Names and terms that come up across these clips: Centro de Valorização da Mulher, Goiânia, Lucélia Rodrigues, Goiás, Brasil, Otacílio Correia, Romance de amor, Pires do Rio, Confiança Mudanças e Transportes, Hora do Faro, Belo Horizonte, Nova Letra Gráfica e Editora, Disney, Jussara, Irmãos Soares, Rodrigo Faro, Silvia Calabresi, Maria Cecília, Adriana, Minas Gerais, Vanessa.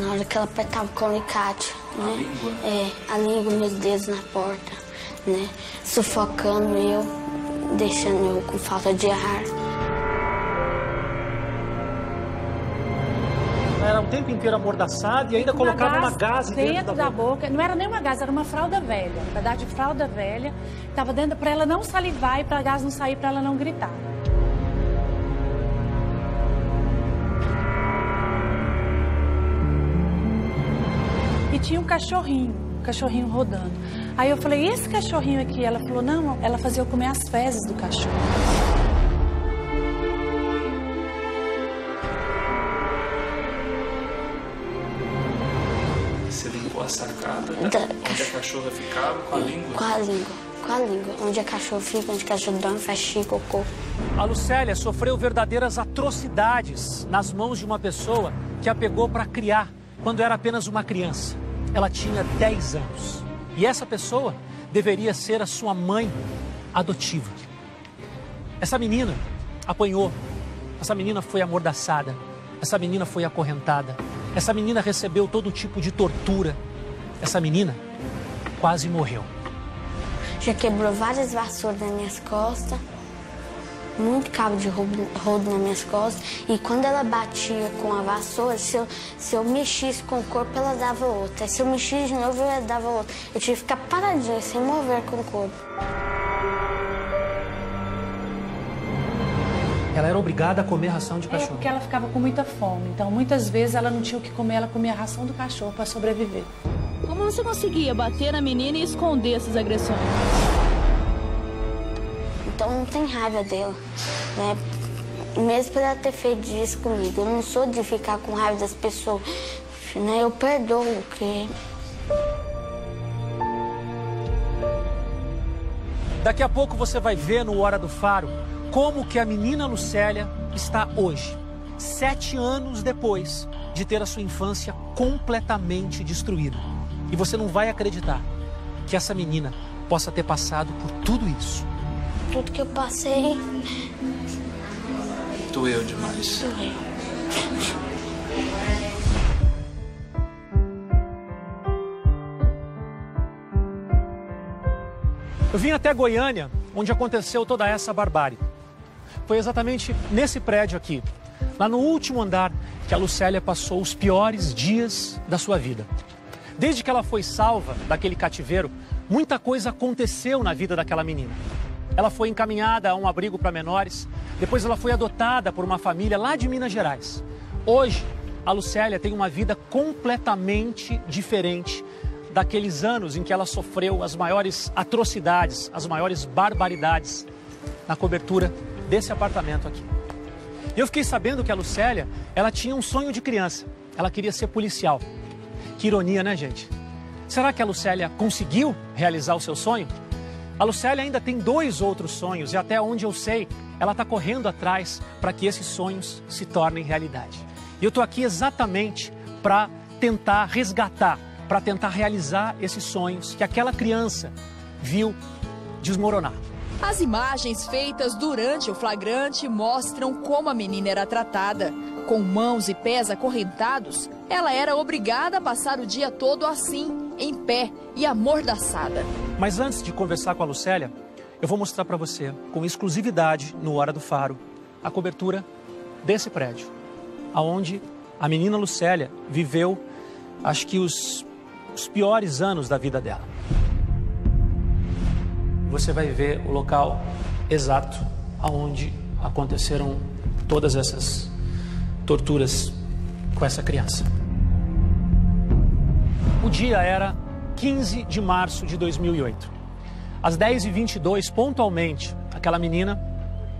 na hora que ela apertava o alicate, né? A língua, meus dedos na porta, né? Sufocando eu, deixando eu com falta de ar. Era o tempo inteiro amordaçada e ainda colocava uma gaze dentro da boca. Não era nem uma gaze, era uma fralda velha. Na verdade, fralda velha. Estava dentro para ela não salivar e para a gaze não sair, para ela não gritar. E tinha um cachorrinho rodando. Aí eu falei, e esse cachorrinho aqui? Ela falou, não, ela fazia eu comer as fezes do cachorro. A sacada, né? Onde a cachorra ficava, com a língua? Com a língua. Onde a cachorra fica, onde a cachorra dorme, faz xixi, cocô. A Lucélia sofreu verdadeiras atrocidades nas mãos de uma pessoa que a pegou para criar quando era apenas uma criança. Ela tinha 10 anos. E essa pessoa deveria ser a sua mãe adotiva. Essa menina apanhou. Essa menina foi amordaçada. Essa menina foi acorrentada. Essa menina recebeu todo tipo de tortura. Essa menina quase morreu. Já quebrou várias vassouras nas minhas costas, muito cabo de rodo nas minhas costas. E quando ela batia com a vassoura, se eu mexisse com o corpo, ela dava outra. Se eu mexisse de novo, ela dava outra. Eu tive que ficar paradinha, sem mover com o corpo. Ela era obrigada a comer ração de cachorro. É, porque ela ficava com muita fome. Então, muitas vezes, ela não tinha o que comer, ela comia a ração do cachorro para sobreviver. Como você conseguia bater na menina e esconder essas agressões? Então, não tem raiva dela, né? Mesmo por ela ter feito isso comigo. Eu não sou de ficar com raiva das pessoas, né? Eu perdoo, porque... Daqui a pouco você vai ver no Hora do Faro como que a menina Lucélia está hoje, 7 anos depois de ter a sua infância completamente destruída. E você não vai acreditar que essa menina possa ter passado por tudo isso. Tudo que eu passei... doeu demais. Doeu. Eu vim até Goiânia, onde aconteceu toda essa barbárie. Foi exatamente nesse prédio aqui, lá no último andar, que a Lucélia passou os piores dias da sua vida. Desde que ela foi salva daquele cativeiro, muita coisa aconteceu na vida daquela menina. Ela foi encaminhada a um abrigo para menores, depois ela foi adotada por uma família lá de Minas Gerais. Hoje, a Lucélia tem uma vida completamente diferente daqueles anos em que ela sofreu as maiores atrocidades, as maiores barbaridades na cobertura desse apartamento aqui. Eu fiquei sabendo que a Lucélia, ela tinha um sonho de criança. Ela queria ser policial. Que ironia, né, gente? Será que a Lucélia conseguiu realizar o seu sonho? A Lucélia ainda tem 2 outros sonhos e até onde eu sei, ela está correndo atrás para que esses sonhos se tornem realidade. E eu estou aqui exatamente para tentar resgatar, para tentar realizar esses sonhos que aquela criança viu desmoronar. As imagens feitas durante o flagrante mostram como a menina era tratada. Com mãos e pés acorrentados, ela era obrigada a passar o dia todo assim, em pé e amordaçada. Mas antes de conversar com a Lucélia, eu vou mostrar para você, com exclusividade no Hora do Faro, a cobertura desse prédio, aonde a menina Lucélia viveu, acho que os piores anos da vida dela. Você vai ver o local exato aonde aconteceram todas essas torturas com essa criança. O dia era 15 de março de 2008. Às 10h22, pontualmente, aquela menina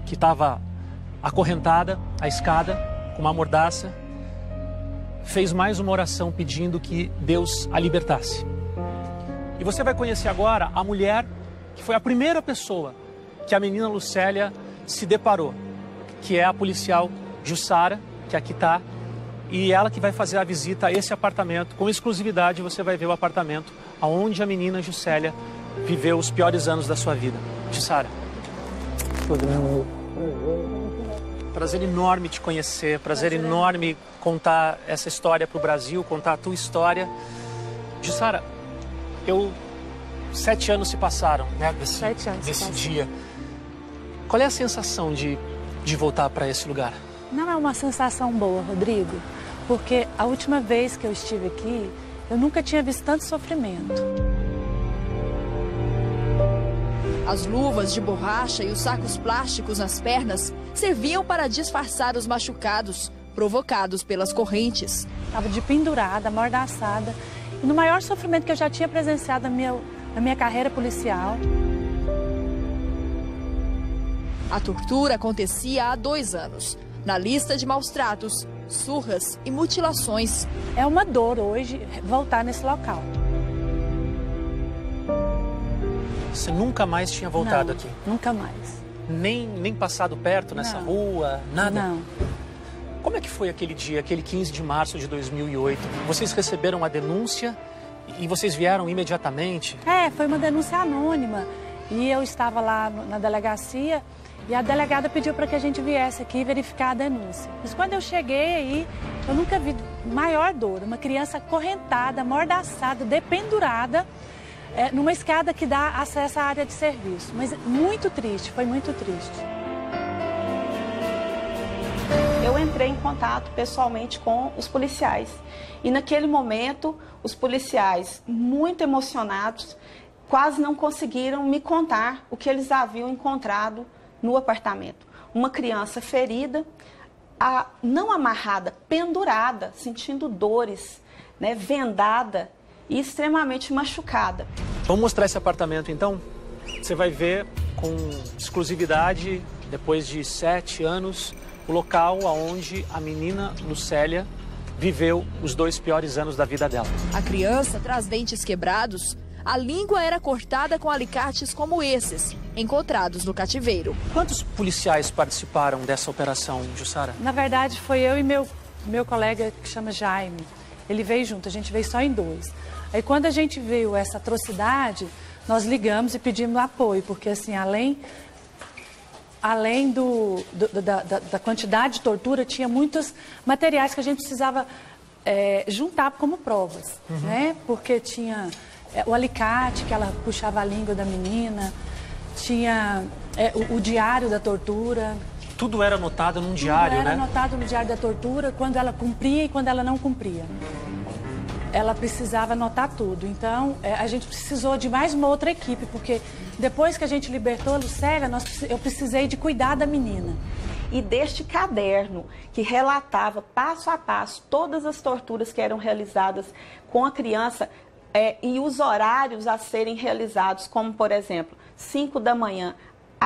que estava acorrentada à escada com uma mordaça fez mais uma oração pedindo que Deus a libertasse. E você vai conhecer agora a mulher que foi a primeira pessoa que a menina Lucélia se deparou, que é a policial Jussara, que aqui está, e ela que vai fazer a visita a esse apartamento. Com exclusividade, você vai ver o apartamento onde a menina Lucélia viveu os piores anos da sua vida. Jussara. Prazer enorme te conhecer, prazer enorme contar essa história para o Brasil, contar a tua história. Jussara, 7 anos se passaram, né, desse dia. Qual é a sensação de voltar para esse lugar? Não é uma sensação boa, Rodrigo, porque a última vez que eu estive aqui, eu nunca tinha visto tanto sofrimento. As luvas de borracha e os sacos plásticos nas pernas serviam para disfarçar os machucados provocados pelas correntes. Estava de pendurada, amordaçada, e no maior sofrimento que eu já tinha presenciado na minha carreira policial. A tortura acontecia há 2 anos, na lista de maus-tratos, surras e mutilações. É uma dor hoje voltar nesse local. Você nunca mais tinha voltado? Não, aqui? Nunca mais. Nem passado perto nessa rua, nada? Não. Como é que foi aquele dia, aquele 15 de março de 2008? Vocês receberam a denúncia e vocês vieram imediatamente? É, foi uma denúncia anônima. E eu estava lá na delegacia e a delegada pediu para que a gente viesse aqui verificar a denúncia. Mas quando eu cheguei aí, eu nunca vi maior dor. Uma criança acorrentada, amordaçada, dependurada. É, numa escada que dá acesso à área de serviço. Mas muito triste, foi muito triste. Eu entrei em contato pessoalmente com os policiais. E naquele momento, os policiais, muito emocionados, quase não conseguiram me contar o que eles haviam encontrado no apartamento. Uma criança ferida, não amarrada, pendurada, sentindo dores, né, vendada e extremamente machucada. Vamos mostrar esse apartamento, então? Você vai ver com exclusividade, depois de 7 anos, o local onde a menina Lucélia viveu os 2 piores anos da vida dela. A criança traz dentes quebrados, a língua era cortada com alicates como esses, encontrados no cativeiro. Quantos policiais participaram dessa operação, Jussara? Na verdade, foi eu e meu colega, que chama Jaime. Ele veio junto, a gente veio só em 2. Aí quando a gente viu essa atrocidade, nós ligamos e pedimos apoio, porque assim, além da quantidade de tortura, tinha muitos materiais que a gente precisava juntar como provas, né? Porque tinha o alicate, que ela puxava a língua da menina, tinha o diário da tortura. Tudo era anotado num diário, né? Tudo era anotado no diário da tortura, quando ela cumpria e quando ela não cumpria. Ela precisava anotar tudo. Então, a gente precisou de mais uma outra equipe, porque depois que a gente libertou a Lucélia, eu precisei de cuidar da menina. E deste caderno, que relatava passo a passo todas as torturas que eram realizadas com a criança e os horários a serem realizados, como, por exemplo, 5 da manhã...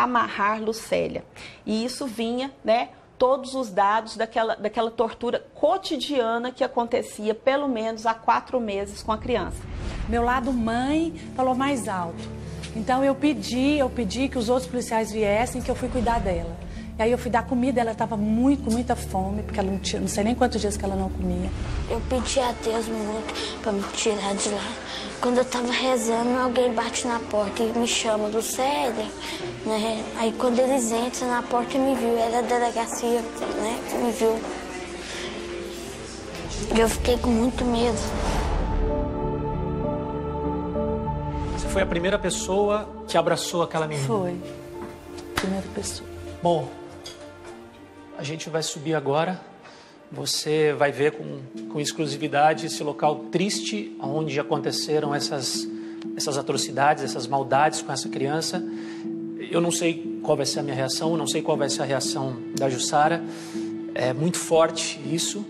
amarrar Lucélia. E isso vinha, né, todos os dados daquela tortura cotidiana que acontecia pelo menos há 4 meses com a criança. Meu lado mãe falou mais alto. Então eu pedi que os outros policiais viessem, que eu fui cuidar dela. E aí eu fui dar comida, ela estava com muita fome, porque ela não sei nem quantos dias que ela não comia. Eu pedi a Deus muito para me tirar de lá. Quando eu tava rezando, alguém bate na porta e me chama do Lucélia, né? Aí quando eles entram na porta e me viu, era a delegacia, né? Me viu. Eu fiquei com muito medo. Você foi a primeira pessoa que abraçou aquela menina? Foi. Primeira pessoa. Bom, a gente vai subir agora, você vai ver com exclusividade esse local triste onde aconteceram essas atrocidades, essas maldades com essa criança. Eu não sei qual vai ser a minha reação, não sei qual vai ser a reação da Jussara, é muito forte isso,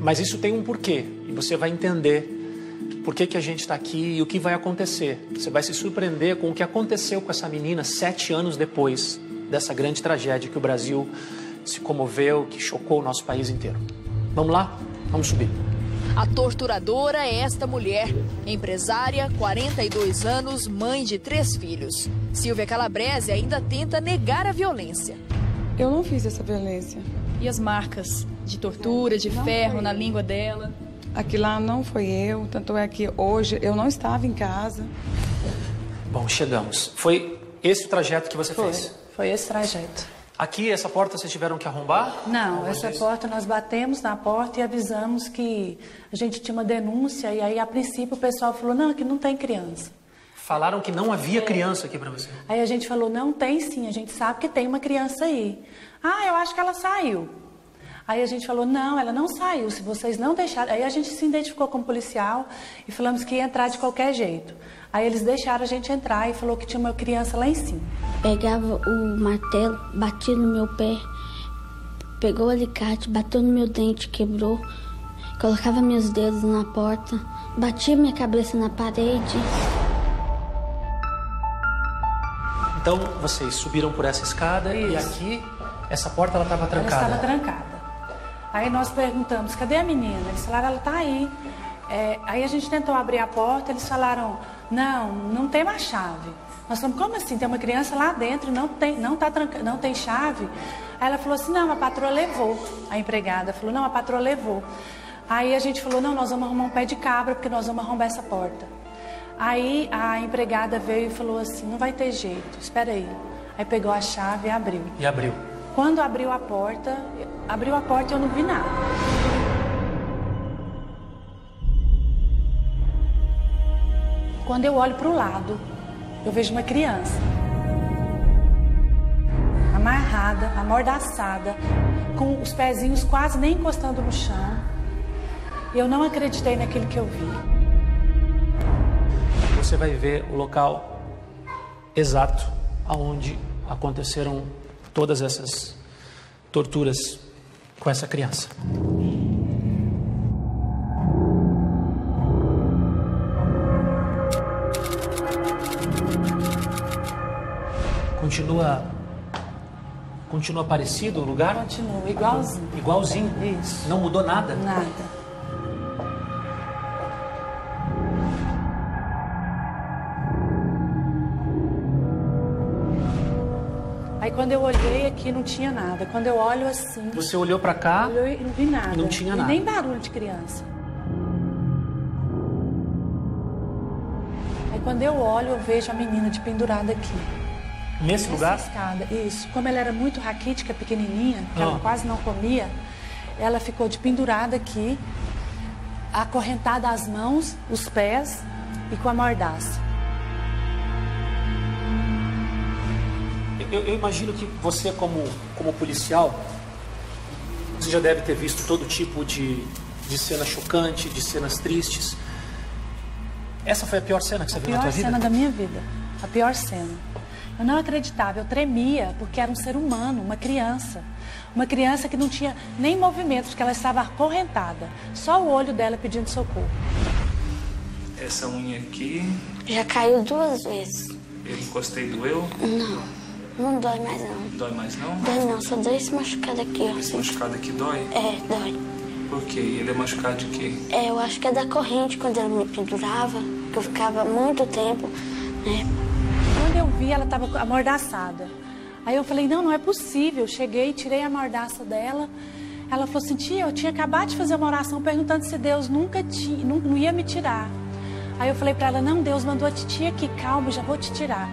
mas isso tem um porquê e você vai entender por que a gente está aqui e o que vai acontecer. Você vai se surpreender com o que aconteceu com essa menina 7 anos depois dessa grande tragédia que o Brasil se comoveu, que chocou o nosso país inteiro. Vamos lá? Vamos subir. A torturadora é esta mulher, empresária, 42 anos, mãe de 3 filhos. Silvia Calabresi ainda tenta negar a violência. Eu não fiz essa violência. E as marcas de tortura, de ferro na língua dela? Aquilo lá não foi eu, tanto é que hoje eu não estava em casa. Bom, chegamos. Foi esse o trajeto que você fez? Foi esse trajeto. Aqui, essa porta, vocês tiveram que arrombar? Não, essa porta nós batemos na porta e avisamos que a gente tinha uma denúncia. E aí, a princípio, o pessoal falou, não, aqui não tem criança. Falaram que não havia criança aqui pra você. Aí a gente falou, não, tem sim, a gente sabe que tem uma criança aí. Ah, eu acho que ela saiu. Aí a gente falou, não, ela não saiu, se vocês não deixarem... Aí a gente se identificou como policial e falamos que ia entrar de qualquer jeito. Aí eles deixaram a gente entrar e falou que tinha uma criança lá em cima. Pegava o martelo, batia no meu pé, pegou o alicate, bateu no meu dente, quebrou, colocava meus dedos na porta, batia minha cabeça na parede. Então, vocês subiram por essa escada. Isso. E aqui, essa porta, ela estava trancada. Ela estava trancada. Aí nós perguntamos, cadê a menina? Eles falaram, ela está aí. É, aí a gente tentou abrir a porta, eles falaram, não, não tem mais chave. Nós falamos, como assim? Tem uma criança lá dentro, não tem chave. Aí ela falou assim, não, a patroa levou. A empregada falou, não, a patroa levou. Aí a gente falou, não, nós vamos arrumar um pé de cabra, porque nós vamos arrombar essa porta. Aí a empregada veio e falou assim, não vai ter jeito, espera aí. Aí pegou a chave e abriu. E abriu. Quando abriu a porta e eu não vi nada. Quando eu olho para o lado, eu vejo uma criança. Amarrada, amordaçada, com os pezinhos quase nem encostando no chão. Eu não acreditei naquilo que eu vi. Você vai ver o local exato aonde aconteceram todas essas torturas com essa criança. Continua parecido o lugar? Continua, igualzinho. Igualzinho? Isso. Não mudou nada? Nada. Aí quando eu olhei aqui não tinha nada. Quando eu olho assim... Você olhou pra cá? Olhou e não vi nada. Não tinha nada. E nem barulho de criança. Aí quando eu olho, eu vejo a menina de pendurada aqui. Nesse lugar? Escada. Isso. Como ela era muito raquítica, pequenininha, ela quase não comia, ela ficou de pendurada aqui, acorrentada às mãos, os pés e com a mordaça. Eu imagino que você, como policial, você já deve ter visto todo tipo de cena chocante, de cenas tristes. Essa foi a pior cena que você viu na tua vida? A pior cena da minha vida. A pior cena. Eu não acreditava, eu tremia, porque era um ser humano, uma criança. Uma criança que não tinha nem movimento, porque ela estava acorrentada. Só o olho dela pedindo socorro. Essa unha aqui... Já caiu duas vezes. Eu encostei, doeu? Não. Não dói mais, não. Dói mais, não? Dói, não. Só dói esse machucado aqui, ó. Esse machucado aqui dói? É, dói. Por quê? Ele é machucado de quê? É, eu acho que é da corrente, quando ela me pendurava, que eu ficava muito tempo, né? Quando eu vi, ela tava amordaçada. Aí eu falei, não, não é possível. Cheguei, tirei a mordaça dela. Ela falou assim, tia, eu tinha acabado de fazer uma oração perguntando se Deus não ia me tirar. Aí eu falei pra ela, não, Deus mandou a titia aqui, calma, já vou te tirar.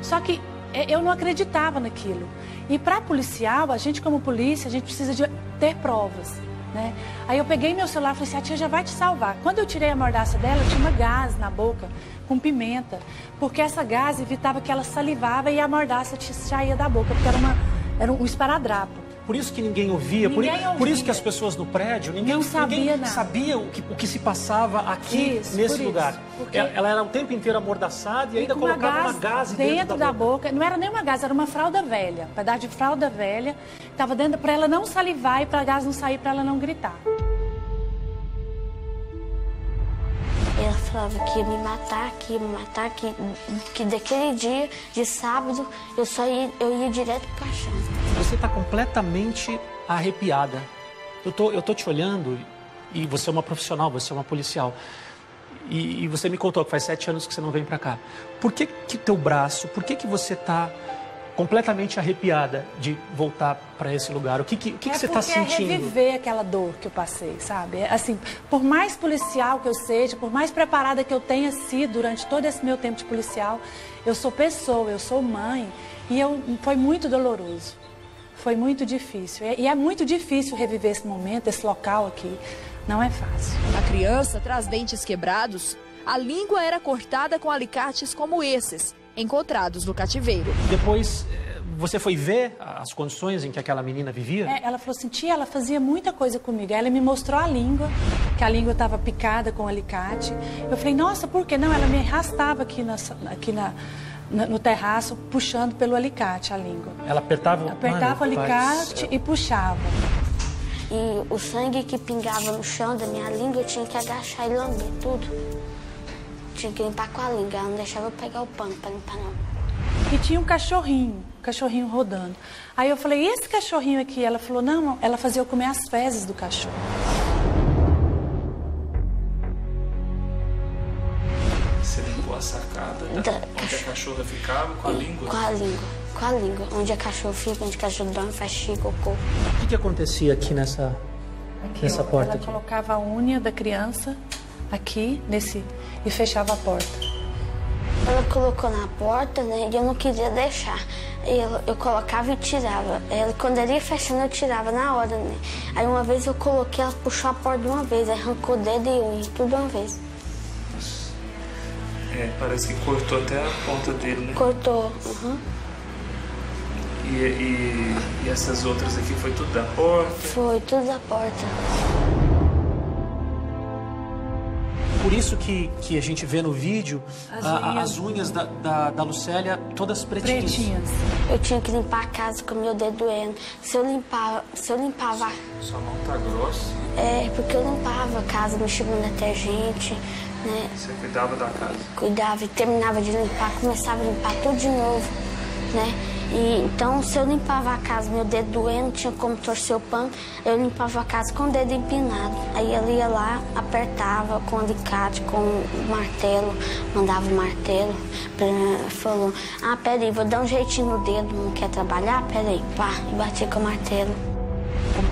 Só que... eu não acreditava naquilo. E para policial, a gente como polícia, a gente precisa de ter provas, né? Aí eu peguei meu celular e falei assim, a tia já vai te salvar. Quando eu tirei a mordaça dela, eu tinha uma gás na boca, com pimenta. Porque essa gás evitava que ela salivava e a mordaça saía da boca, porque era um esparadrapo. Por isso que ninguém ouvia, por isso que as pessoas no prédio, ninguém sabia o que se passava aqui nesse lugar. Ela era o tempo inteiro amordaçada e ainda colocava uma gaze dentro da boca. Não era nem uma gaze, era uma fralda velha, um pedaço de fralda velha, estava dentro para ela não salivar e para a gaze não sair, para ela não gritar. Ela falava que ia me matar, que daquele dia de sábado eu ia direto para a chão. Você está completamente arrepiada. Eu tô te olhando e você é uma profissional, você é uma policial. E você me contou que faz 7 anos que você não vem para cá. Por que que teu braço, por que que você está completamente arrepiada de voltar para esse lugar? O que você está sentindo? É reviver aquela dor que eu passei, sabe? Assim, por mais policial que eu seja, por mais preparada que eu tenha sido durante todo esse meu tempo de policial, eu sou pessoa, eu sou mãe e foi muito doloroso. Foi muito difícil. E é muito difícil reviver esse momento, esse local aqui. Não é fácil. A criança traz dentes quebrados. A língua era cortada com alicates como esses, encontrados no cativeiro. Depois, você foi ver as condições em que aquela menina vivia? Ela falou assim, tia, ela fazia muita coisa comigo. Ela me mostrou a língua, que a língua estava picada com alicate. Eu falei, nossa, por que não? Ela me arrastava aqui no terraço, puxando pelo alicate a língua. Ela apertava o alicate e puxava. E o sangue que pingava no chão da minha língua, eu tinha que agachar e lamber tudo. Tinha que limpar com a língua, ela não deixava eu pegar o pano para limpar não. E tinha um cachorrinho rodando. Aí eu falei, e esse cachorrinho aqui? Ela falou, não, ela fazia eu comer as fezes do cachorro. Você limpou a sacada onde a cachorra ficava com a língua? Com a língua, com a língua. Onde a cachorra fica, onde a cachorra dorme, faz xixi, cocô. O que acontecia aqui nessa porta? Ela colocava a unha da criança aqui, nesse, e fechava a porta. Ela colocou na porta, né, e eu não queria deixar. Eu colocava e tirava. Ela, quando ela ia fechando, eu tirava na hora, né. Aí uma vez eu coloquei, ela puxou a porta de uma vez, arrancou dedo e unha, tudo de uma vez. É, parece que cortou até a ponta dele, né? Cortou, uhum. E essas outras aqui foi tudo da porta? Foi, tudo da porta. Por isso que a gente vê no vídeo as unhas da Lucélia todas pretinhas. Eu tinha que limpar a casa com o meu dedo doendo. Se eu limpava... Sua mão tá grossa? É, porque eu limpava a casa, mexia no detergente, né? Você cuidava da casa? Cuidava e terminava de limpar, começava a limpar tudo de novo, né? E, então, se eu limpava a casa, meu dedo doendo, tinha como torcer o pano, eu limpava a casa com o dedo empinado. Aí ela ia lá, apertava com alicate, com o martelo, mandava o martelo, falou, ah, peraí, vou dar um jeitinho no dedo, não quer trabalhar? Peraí, pá, e batia com o martelo.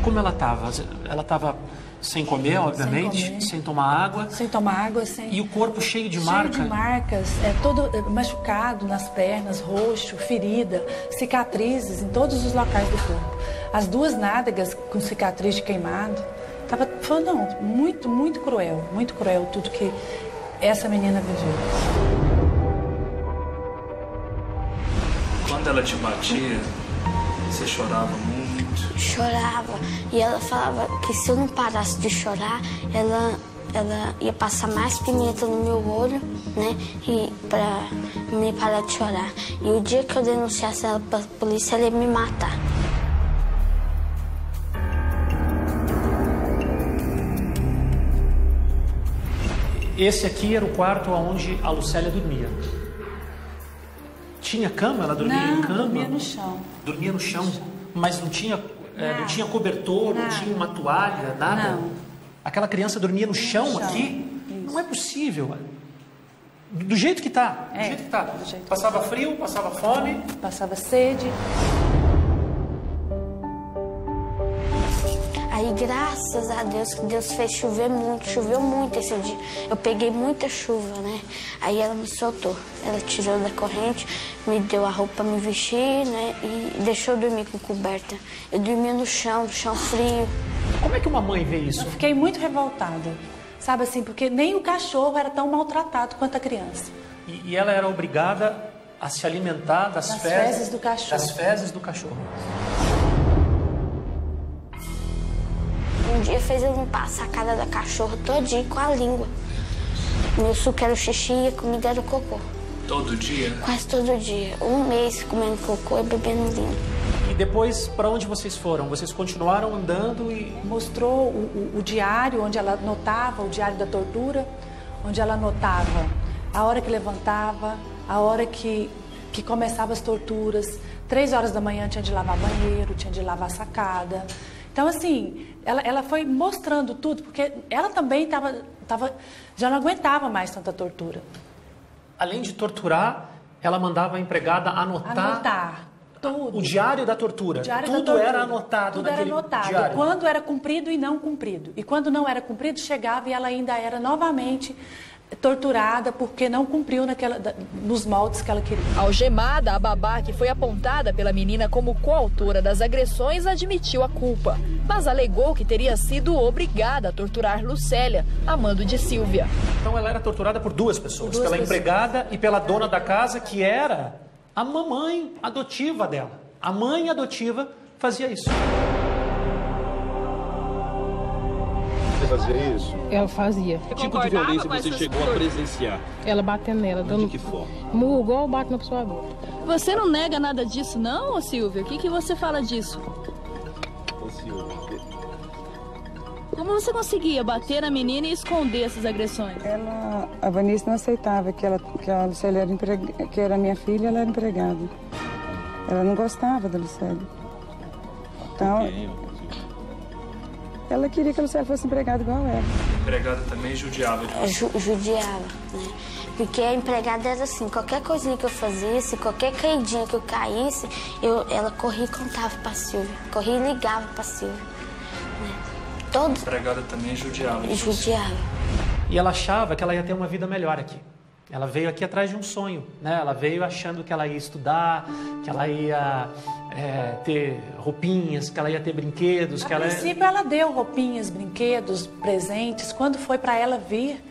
Como ela tava? Ela tava sem comer, obviamente, sem tomar água. Sem tomar água, sem... E o corpo cheio de marcas. Cheio de marcas, todo machucado nas pernas, roxo, ferida, cicatrizes em todos os locais do corpo. As duas nádegas com cicatriz de queimado. Foi, não, muito, muito cruel tudo que essa menina viveu. Quando ela te batia, você chorava muito? Chorava, e ela falava que se eu não parasse de chorar, ela ia passar mais pimenta no meu olho, né, e pra me parar de chorar. E o dia que eu denunciasse ela pra polícia, ela ia me matar. Esse aqui era o quarto onde a Lucélia dormia. Tinha cama? Ela dormia em cama? Dormia no chão. Dormia no chão? Mas não tinha, não tinha cobertor, não tinha uma toalha, nada? Não. Aquela criança dormia no chão, aqui? Isso. Não é possível. Do jeito que está. Passava frio, passava fome. Passava sede. Aí, graças a Deus, que Deus fez chover muito. Choveu muito esse dia. Eu peguei muita chuva, né? Aí ela me soltou. Ela tirou da corrente, me deu a roupa pra me vestir, né? E deixou eu dormir com coberta. Eu dormia no chão frio. Como é que uma mãe vê isso? Eu fiquei muito revoltada, sabe assim? Porque nem o cachorro era tão maltratado quanto a criança. E ela era obrigada a se alimentar das fezes do cachorro. Das fezes do cachorro. Um dia fez eu limpar a sacada da cachorra todinha com a língua. Meu suco era o xixi e a comida era o cocô. Todo dia? Quase todo dia. Um mês comendo cocô e bebendo vinho. E depois, pra onde vocês foram? Vocês continuaram andando e... Mostrou o diário onde ela anotava, o diário da tortura, onde ela anotava a hora que levantava, a hora que começava as torturas. 3 horas da manhã tinha de lavar banheiro, tinha de lavar sacada. Então, assim, ela foi mostrando tudo, porque ela também já não aguentava mais tanta tortura. Além de torturar, ela mandava a empregada anotar tudo. O diário da tortura. Tudo era anotado naquele diário. Quando era cumprido e não cumprido. E quando não era cumprido, chegava e ela ainda era novamente torturada porque não cumpriu nos moldes que ela queria. Algemada, a babá, que foi apontada pela menina como coautora das agressões, admitiu a culpa, mas alegou que teria sido obrigada a torturar Lucélia, a mando de Silvia. Então ela era torturada por duas pessoas, pela empregada e pela dona da casa, que era a mamãe adotiva dela. A mãe adotiva fazia isso. Fazia isso? Ela fazia. Que tipo de violência você chegou a presenciar? Ela batendo nela, dando... De que forma? Murgou ou bate na pessoa adulta. Você não nega nada disso não, Silvia? O que você fala disso? Como você conseguia bater na menina e esconder essas agressões? Ela, a Vanessa não aceitava que a Lucélia era empregada, que era minha filha, ela era empregada. Ela não gostava da Lucélia. Então... Ela queria que a Lucélia fosse empregada igual ela. A empregada também judiava de você? Judiava, né? Porque a empregada era assim, qualquer coisinha que eu fazesse, qualquer caidinha que eu caísse, ela corria e contava pra Silvia, corria e ligava pra Silvia. Né? A empregada também judiava de você? Judiava. E ela achava que ela ia ter uma vida melhor aqui. Ela veio aqui atrás de um sonho, né? Ela veio achando que ela ia estudar, que ela ia ter roupinhas, que ela ia ter brinquedos. A princípio ela deu roupinhas, brinquedos, presentes. Quando foi para ela vir,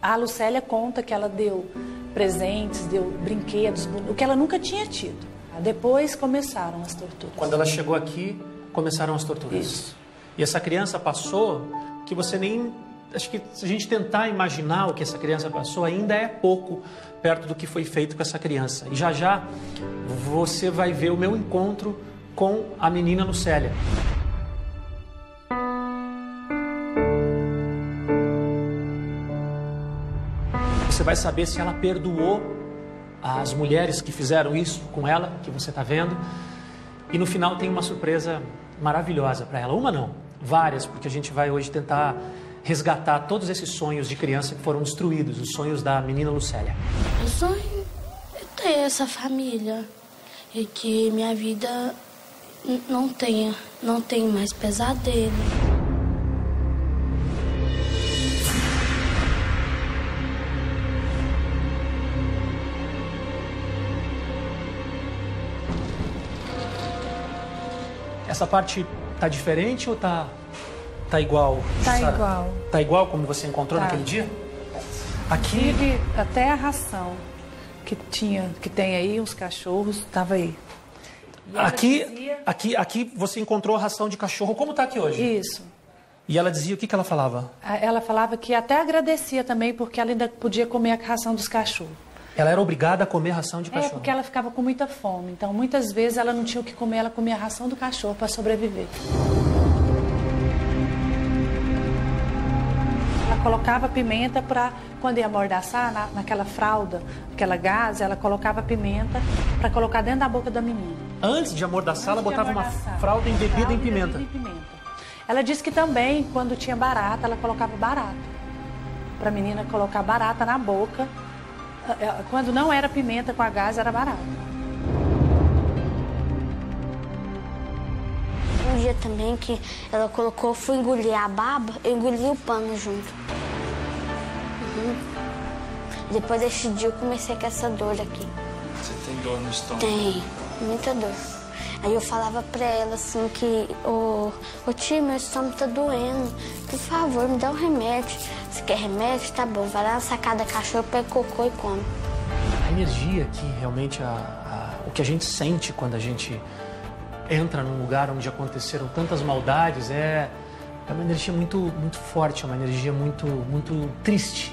a Lucélia conta que ela deu presentes, deu brinquedos, o que ela nunca tinha tido. Depois começaram as torturas. Quando ela chegou aqui, começaram as torturas. Isso. E essa criança passou que você nem... Acho que se a gente tentar imaginar o que essa criança passou, ainda é pouco perto do que foi feito com essa criança. E já já você vai ver o meu encontro com a menina Lucélia. Você vai saber se ela perdoou as mulheres que fizeram isso com ela, que você está vendo. E no final tem uma surpresa maravilhosa para ela. Uma não, várias, porque a gente vai hoje tentar... resgatar todos esses sonhos de criança que foram destruídos, os sonhos da menina Lucélia. Meu sonho é ter essa família e que minha vida não tenha mais pesadelo. Essa parte tá diferente ou tá... Tá igual, tá Jussara? Igual. Tá igual como você encontrou naquele dia? Aqui... Tive até a ração que tem aí, os cachorros, tava aí. E aqui, aqui você encontrou a ração de cachorro, como tá aqui hoje? Isso. E ela dizia, o que ela falava? Ela falava que até agradecia também, porque ela ainda podia comer a ração dos cachorros. Ela era obrigada a comer ração de cachorro? É, porque ela ficava com muita fome, então muitas vezes ela não tinha o que comer, ela comia a ração do cachorro para sobreviver. Colocava pimenta para, quando ia amordaçar, naquela fralda, naquela gaze, ela colocava pimenta para colocar dentro da boca da menina. Antes de amordaçar, ela botava uma fralda embebida em pimenta. Ela disse que também, quando tinha barata, ela colocava barata. Para a menina colocar barata na boca, quando não era pimenta com a gaze, era barata. Um dia também que ela colocou, fui engolir a baba, eu engoli o pano junto. Uhum. Depois desse dia eu comecei com essa dor aqui. Você tem dor no estômago? Tem, muita dor. Aí eu falava pra ela assim que, ô tia, meu estômago tá doendo, por favor, me dá um remédio. Você quer remédio? Tá bom, vai lá na sacada da cachorro, pega cocô e come. A energia que realmente, o que a gente sente quando a gente... entra num lugar onde aconteceram tantas maldades, é uma energia muito forte, é uma energia muito triste.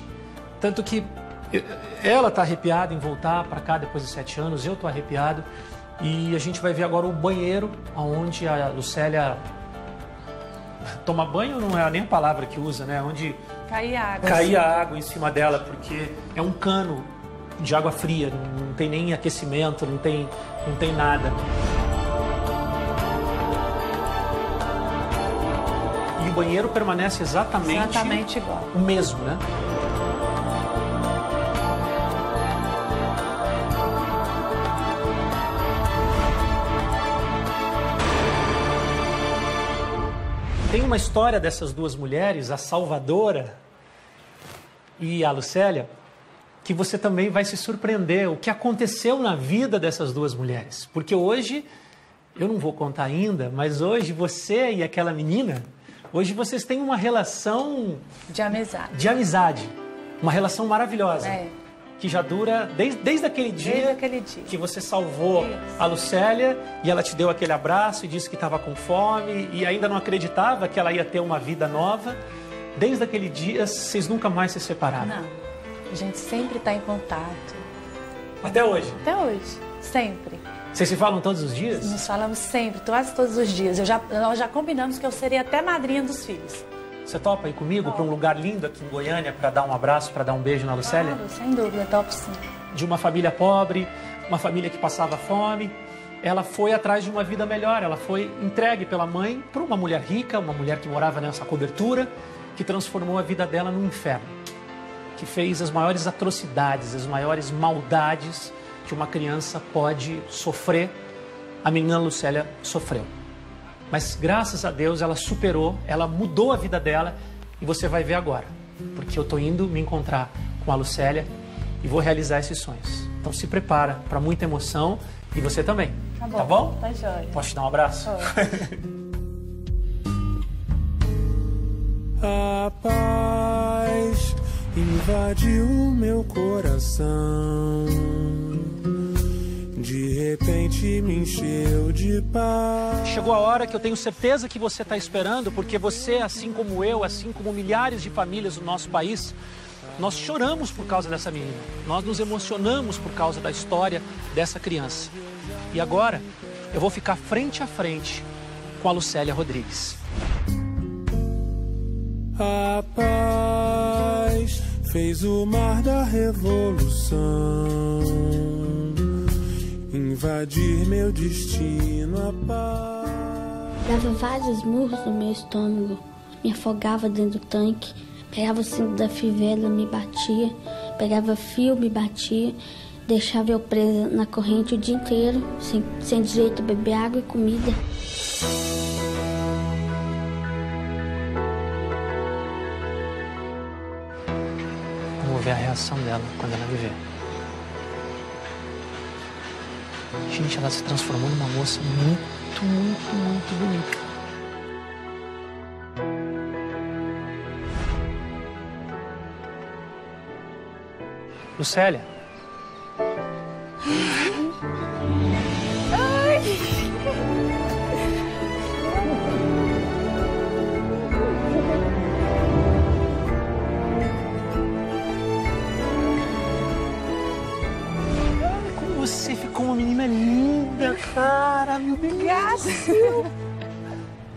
Tanto que ela tá arrepiada em voltar para cá depois de 7 anos, eu tô arrepiado. E a gente vai ver agora o banheiro, onde a Lucélia toma banho, não é nem a palavra que usa, né? Onde caía água em cima dela, porque é um cano de água fria, não tem nem aquecimento, não tem nada. O banheiro permanece exatamente igual. O mesmo, né? Tem uma história dessas duas mulheres, a salvadora e a Lucélia, que você também vai se surpreender o que aconteceu na vida dessas duas mulheres. Porque hoje, eu não vou contar ainda, mas hoje você e aquela menina, hoje vocês têm uma relação... de amizade. De amizade. Uma relação maravilhosa. É. Que já dura desde aquele dia que você salvou a Lucélia e ela te deu aquele abraço e disse que estava com fome e ainda não acreditava que ela ia ter uma vida nova. Desde aquele dia, vocês nunca mais se separaram? Não. A gente sempre está em contato. Até hoje? Até hoje. Sempre. Vocês se falam todos os dias? Nos falamos sempre, quase todos os dias. Nós já combinamos que eu seria até madrinha dos filhos. Você topa ir comigo para um lugar lindo aqui em Goiânia para dar um abraço, para dar um beijo na Lucélia? Claro, sem dúvida, topo sim. De uma família pobre, uma família que passava fome, ela foi atrás de uma vida melhor, ela foi entregue pela mãe para uma mulher rica, uma mulher que morava nessa cobertura, que transformou a vida dela num inferno, que fez as maiores atrocidades, as maiores maldades que uma criança pode sofrer. A menina Lucélia sofreu. Mas, graças a Deus, ela superou, ela mudou a vida dela e você vai ver agora. Porque eu tô indo me encontrar com a Lucélia e vou realizar esses sonhos. Então, se prepara para muita emoção e você também. Tá bom? Tá bom? Tá jóia. Posso te dar um abraço? A paz invadiu o meu coração. De repente me encheu de paz. Chegou a hora que eu tenho certeza que você está esperando, porque você, assim como eu, assim como milhares de famílias do nosso país, nós choramos por causa dessa menina. Nós nos emocionamos por causa da história dessa criança. E agora eu vou ficar frente a frente com a Lucélia Rodrigues. A paz fez o mar da revolução invadir meu destino, a paz. Dava vários murros no meu estômago, me afogava dentro do tanque, pegava o cinto da fivela, me batia, pegava fio, me batia, deixava eu presa na corrente o dia inteiro, sem direito a beber água e comida. Vamos ver a reação dela quando ela me vê. Gente, ela se transformou numa moça muito, muito, muito bonita. Lucélia.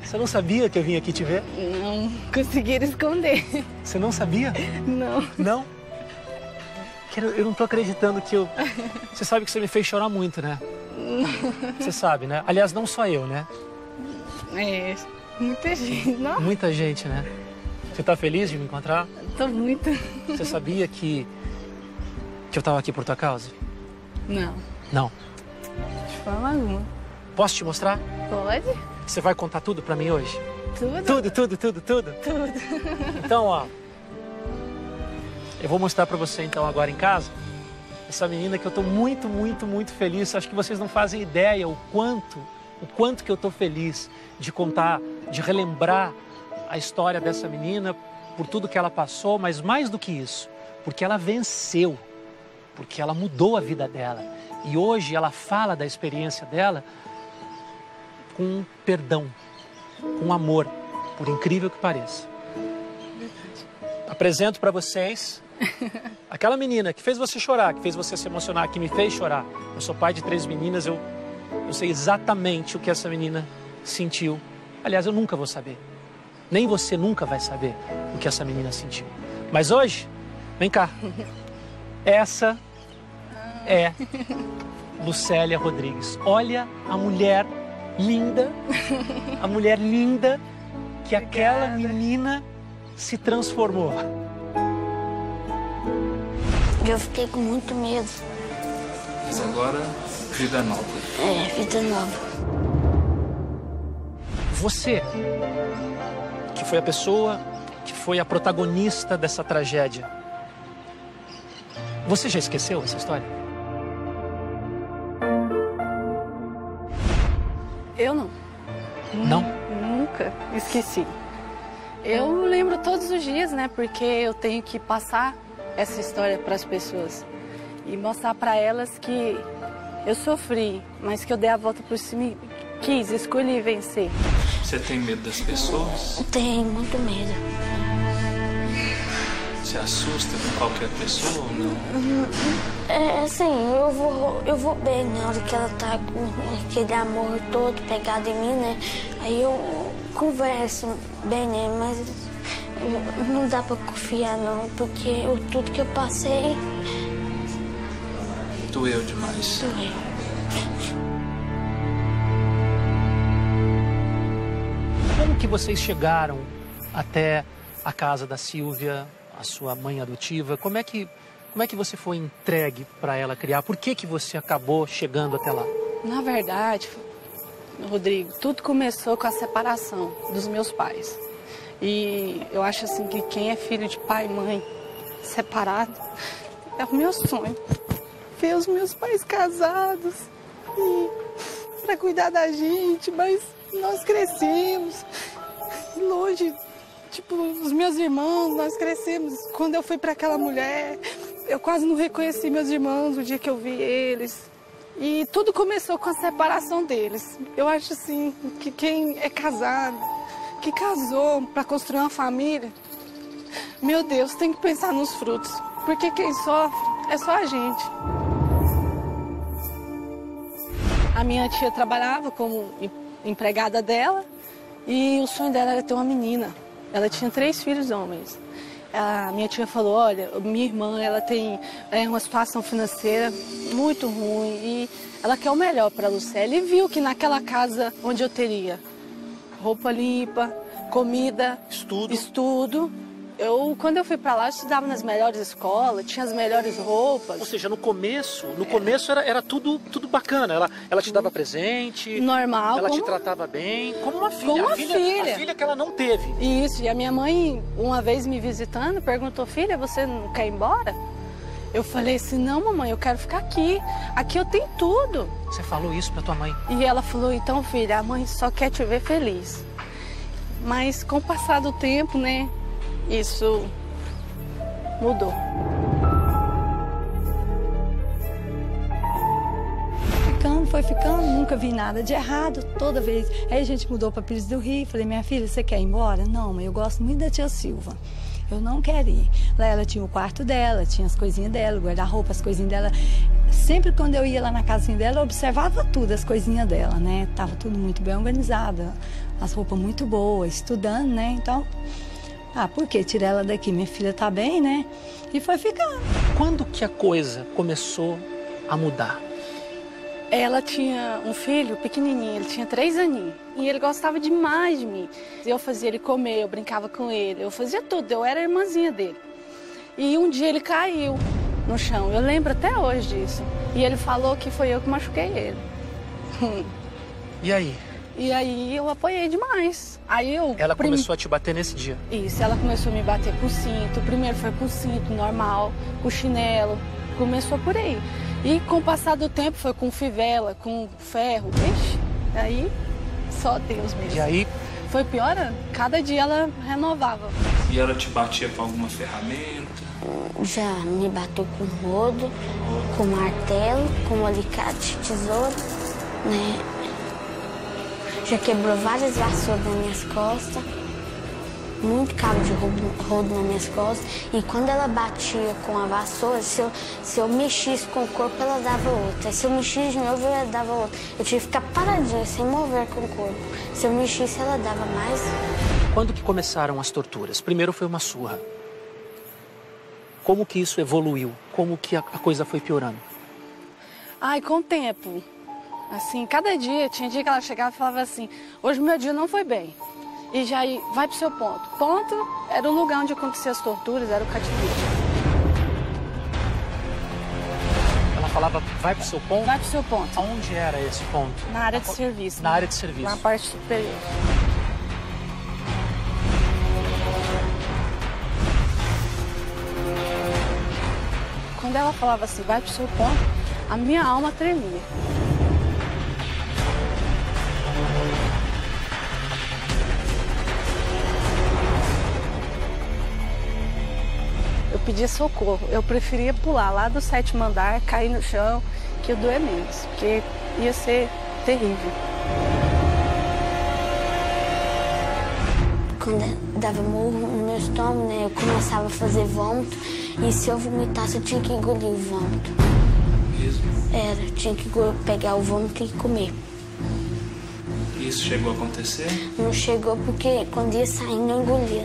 Você não sabia que eu vim aqui te ver? Não, conseguiram esconder. Você não sabia? Não. Não? Eu não tô acreditando que eu... Você sabe que você me fez chorar muito, né? Não. Você sabe, né? Aliás, não só eu, né? É, muita gente, não? Muita gente, né? Você tá feliz de me encontrar? Tô muito. Você sabia que eu tava aqui por tua causa? Não. Não? De forma alguma. Posso te mostrar? Pode. Você vai contar tudo pra mim hoje? Tudo? Tudo, tudo, tudo, tudo? Tudo. Então, ó, eu vou mostrar pra você, então, agora em casa, essa menina que eu tô muito, muito, muito feliz. Acho que vocês não fazem ideia o quanto que eu tô feliz de contar, de relembrar a história dessa menina, por tudo que ela passou, mas mais do que isso, porque ela venceu, porque ela mudou a vida dela. E hoje ela fala da experiência dela com perdão, com amor, por incrível que pareça. Apresento para vocês aquela menina que fez você chorar, que fez você se emocionar, que me fez chorar. Eu sou pai de 3 meninas, eu sei exatamente o que essa menina sentiu. Aliás, eu nunca vou saber. Nem você nunca vai saber o que essa menina sentiu. Mas hoje, vem cá. Essa é Lucélia Rodrigues. Olha a mulher linda, a mulher linda que aquela menina se transformou. Eu fiquei com muito medo. Mas agora, vida nova. É, vida nova. Você, que foi a pessoa que foi a protagonista dessa tragédia, Você já esqueceu essa história? Eu não. Não? Nunca esqueci. Eu lembro todos os dias, né? Porque eu tenho que passar essa história para as pessoas e mostrar para elas que eu sofri, mas que eu dei a volta por cima, quis, escolhi vencer. Você tem medo das pessoas? Eu tenho muito medo. Você assusta com qualquer pessoa ou não? É assim, eu vou bem na hora que ela tá com aquele amor todo pegado em mim, né? Aí eu converso bem, né? Mas não dá pra confiar, não, porque tudo que eu passei... Doeu demais. Doeu. Como que vocês chegaram até a casa da Silvia, a sua mãe adotiva? Como é que você foi entregue para ela criar? Por que que você acabou chegando até lá? Na verdade, Rodrigo, tudo começou com a separação dos meus pais. E eu acho assim que quem é filho de pai e mãe separado é o meu sonho. Ver os meus pais casados e para cuidar da gente, mas nós crescemos longe, tipo, os meus irmãos, nós crescemos. Quando eu fui para aquela mulher, eu quase não reconheci meus irmãos o dia que eu vi eles. E tudo começou com a separação deles. Eu acho assim que quem é casado, que casou para construir uma família, meu Deus, tem que pensar nos frutos, porque quem sofre é só a gente. A minha tia trabalhava como empregada dela e o sonho dela era ter uma menina. Ela tinha 3 filhos homens. A minha tia falou, olha, minha irmã, ela tem uma situação financeira muito ruim e ela quer o melhor para a Lucélia. E viu que naquela casa onde eu teria roupa limpa, comida, estudo. Quando eu fui pra lá, eu estudava nas melhores escolas, tinha as melhores roupas. Ou seja, no começo era tudo bacana. Ela te dava presente. Normal. Ela te tratava bem. Como uma filha. Como uma filha. A filha que ela não teve. Isso. E a minha mãe, uma vez me visitando, perguntou, filha, você não quer ir embora? Eu falei assim, não, mamãe, eu quero ficar aqui. Aqui eu tenho tudo. Você falou isso pra tua mãe? E ela falou, então, filha, a mãe só quer te ver feliz. Mas com o passar do tempo, né? Isso mudou. Foi ficando, nunca vi nada de errado, toda vez. Aí a gente mudou para Pires do Rio, falei, minha filha, você quer ir embora? Não, mãe, eu gosto muito da tia Silva. Eu não quero ir. Lá ela tinha o quarto dela, tinha as coisinhas dela, o guarda-roupa, as coisinhas dela. Sempre quando eu ia lá na casinha dela, eu observava tudo, as coisinhas dela, né? Tava tudo muito bem organizada, as roupas muito boas, estudando, né? Então... Ah, por que tirar ela daqui? Minha filha tá bem, né? E foi ficando. Quando que a coisa começou a mudar? Ela tinha um filho pequenininho, ele tinha 3 aninhos. E ele gostava demais de mim. Eu fazia ele comer, eu brincava com ele, eu fazia tudo, eu era a irmãzinha dele. E um dia ele caiu no chão, eu lembro até hoje disso. E ele falou que foi eu que machuquei ele. E aí? E aí eu apoiei demais. Ela começou a te bater nesse dia? Isso, ela começou a me bater com cinto. Primeiro foi com cinto normal, com chinelo. Começou por aí. E com o passar do tempo foi com fivela, com ferro. Ixi, aí só Deus mesmo. E aí? Foi piorando. Cada dia ela renovava. E ela te batia com alguma ferramenta? Já me bateu com rodo, com martelo, com alicate, tesoura, né? Já quebrou várias vassouras nas minhas costas, muito cabo de rodo nas minhas costas. E quando ela batia com a vassoura, se eu mexisse com o corpo, ela dava outra. Se eu mexisse de novo, ela dava outra. Eu tinha que ficar paradinha, sem mover com o corpo. Se eu mexisse, ela dava mais. Quando que começaram as torturas? Primeiro foi uma surra. Como que isso evoluiu? Como que a coisa foi piorando? Ai, com o tempo... Assim, cada dia, tinha dia que ela chegava e falava assim, hoje meu dia não foi bem. E já ia, vai pro seu ponto. Ponto era o lugar onde aconteciam as torturas, era o cativeiro. Ela falava, vai pro seu ponto? Vai pro seu ponto. Onde era esse ponto? Na área de serviço. Na área de serviço. Na parte superior. Quando ela falava assim, vai pro seu ponto, a minha alma tremia. Eu pedia socorro, eu preferia pular lá do 7º andar, cair no chão, que eu doer menos, porque ia ser terrível. Quando dava murro no meu estômago, né, eu começava a fazer vômito, e se eu vomitasse, eu tinha que engolir o vômito. Mesmo? Era, eu tinha que pegar o vômito e comer. Isso chegou a acontecer? Não chegou, porque quando ia saindo, eu engolia.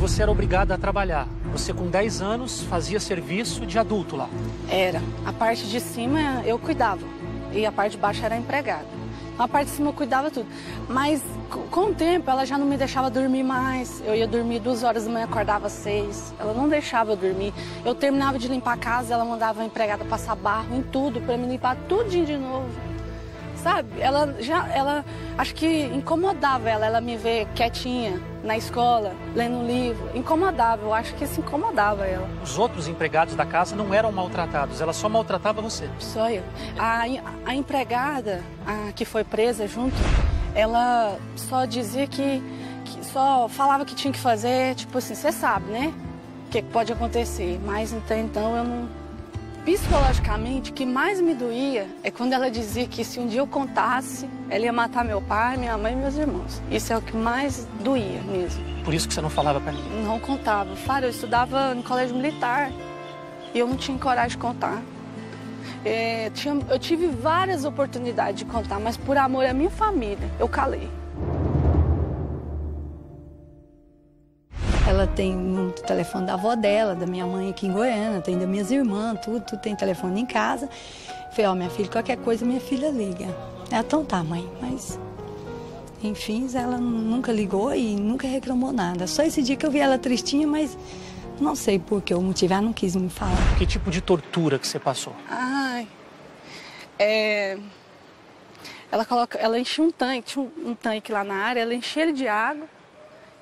Você era obrigada a trabalhar. Você, com 10 anos, fazia serviço de adulto lá? Era. A parte de cima, eu cuidava, e a parte de baixo era empregada. A parte de cima eu cuidava tudo, mas com o tempo ela já não me deixava dormir mais. Eu ia dormir 2 horas da manhã, acordava às 6. Ela não deixava eu dormir. Eu terminava de limpar a casa, ela mandava a empregada passar barro em tudo, pra me limpar tudinho de novo. Sabe, ela acho que incomodava ela me ver quietinha na escola, lendo um livro. Incomodava, eu acho que isso incomodava ela. Os outros empregados da casa não eram maltratados, ela só maltratava você? Só eu. A empregada, que foi presa junto, ela só dizia que só falava que tinha que fazer, tipo assim, você sabe, né? O que pode acontecer, mas até então eu não... Psicologicamente, o que mais me doía é quando ela dizia que se um dia eu contasse, ela ia matar meu pai, minha mãe e meus irmãos. Isso é o que mais doía mesmo. Por isso que você não falava pra ninguém? Não contava. Fara, eu estudava no colégio militar e eu não tinha coragem de contar. Eu tive várias oportunidades de contar, mas por amor à minha família, eu calei. Ela tem um telefone da avó dela, da minha mãe aqui em Goiânia, tem das minhas irmãs, tudo tem telefone em casa. Falei, ó, minha filha, qualquer coisa minha filha liga. Ela, então tá, mãe, mas... Enfim, ela nunca ligou e nunca reclamou nada. Só esse dia que eu vi ela tristinha, mas não sei por que o motivo, ela não quis me falar. Que tipo de tortura que você passou? Ai, ela enchia um tanque, tinha um tanque lá na área, ela enchia ele de água.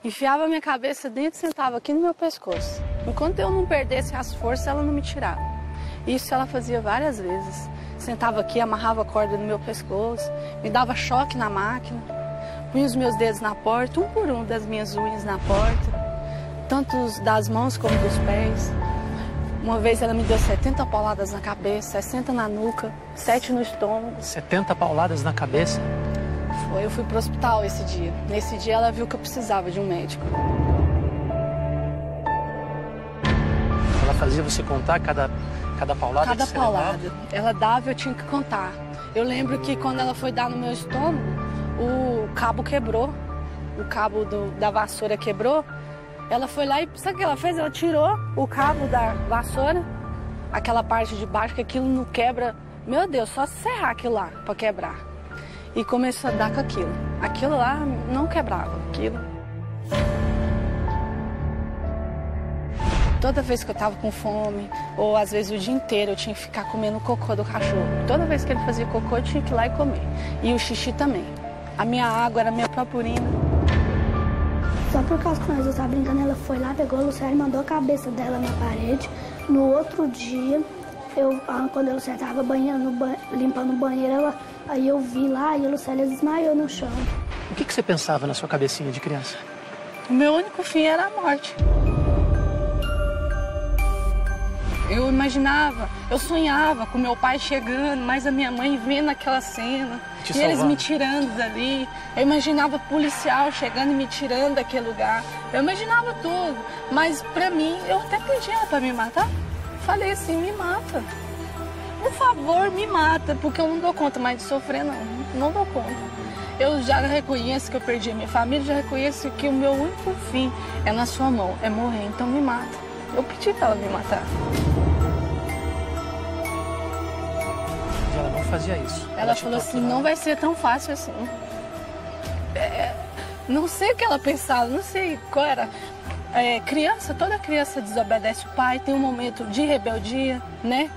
Enfiava minha cabeça dentro e sentava aqui no meu pescoço. Enquanto eu não perdesse as forças, ela não me tirava. Isso ela fazia várias vezes. Sentava aqui, amarrava a corda no meu pescoço, me dava choque na máquina, punha os meus dedos na porta, um por um das minhas unhas na porta, tanto das mãos como dos pés. Uma vez ela me deu 70 pauladas na cabeça, 60 na nuca, 7 no estômago. 70 pauladas na cabeça? Eu fui pro hospital esse dia. Nesse dia ela viu que eu precisava de um médico. Ela fazia você contar cada paulada? Cada paulada. Ela dava e eu tinha que contar. Eu lembro que quando ela foi dar no meu estômago, o cabo quebrou. O cabo da vassoura quebrou. Ela foi lá e sabe o que ela fez? Ela tirou o cabo da vassoura, aquela parte de baixo que aquilo não quebra. Meu Deus, só serrar aquilo lá pra quebrar. E começou a dar com aquilo. Aquilo lá não quebrava, aquilo. Toda vez que eu tava com fome, ou às vezes o dia inteiro, eu tinha que ficar comendo o cocô do cachorro. Toda vez que ele fazia cocô, eu tinha que ir lá e comer. E o xixi também. A minha água era a minha própria urina. Só por causa que nós estávamos brincando, ela foi lá, pegou a Lucélia e mandou a cabeça dela na parede. No outro dia, quando a Lucélia tava limpando o banheiro, aí eu vi lá e a Lucélia desmaiou no chão. O que você pensava na sua cabecinha de criança? O meu único fim era a morte. Eu imaginava, eu sonhava com meu pai chegando, mas a minha mãe vendo aquela cena. E eles me tirando dali. Eu imaginava policial chegando e me tirando daquele lugar. Eu imaginava tudo, mas pra mim, eu até pedi ela pra me matar. Falei assim, me mata. Por favor, me mata, porque eu não dou conta mais de sofrer, não. Não dou conta. Eu já reconheço que eu perdi a minha família, já reconheço que o meu único fim é na sua mão, é morrer, então me mata. Eu pedi pra ela me matar. Ela não fazia isso. Ela falou assim, não vai ser tão fácil assim. Não sei o que ela pensava, não sei qual era... toda criança desobedece o pai, tem um momento de rebeldia, né?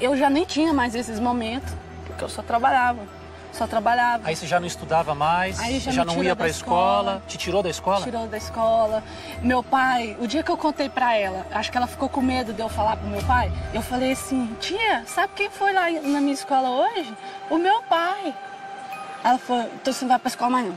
Eu já nem tinha mais esses momentos, porque eu só trabalhava. Só trabalhava. Aí você já não estudava mais, aí já não ia para a escola. Te tirou da escola? Tirou da escola. Meu pai, o dia que eu contei para ela, acho que ela ficou com medo de eu falar pro meu pai. Eu falei assim, tia, sabe quem foi lá na minha escola hoje? O meu pai. Ela falou, então você não vai para a escola mais não.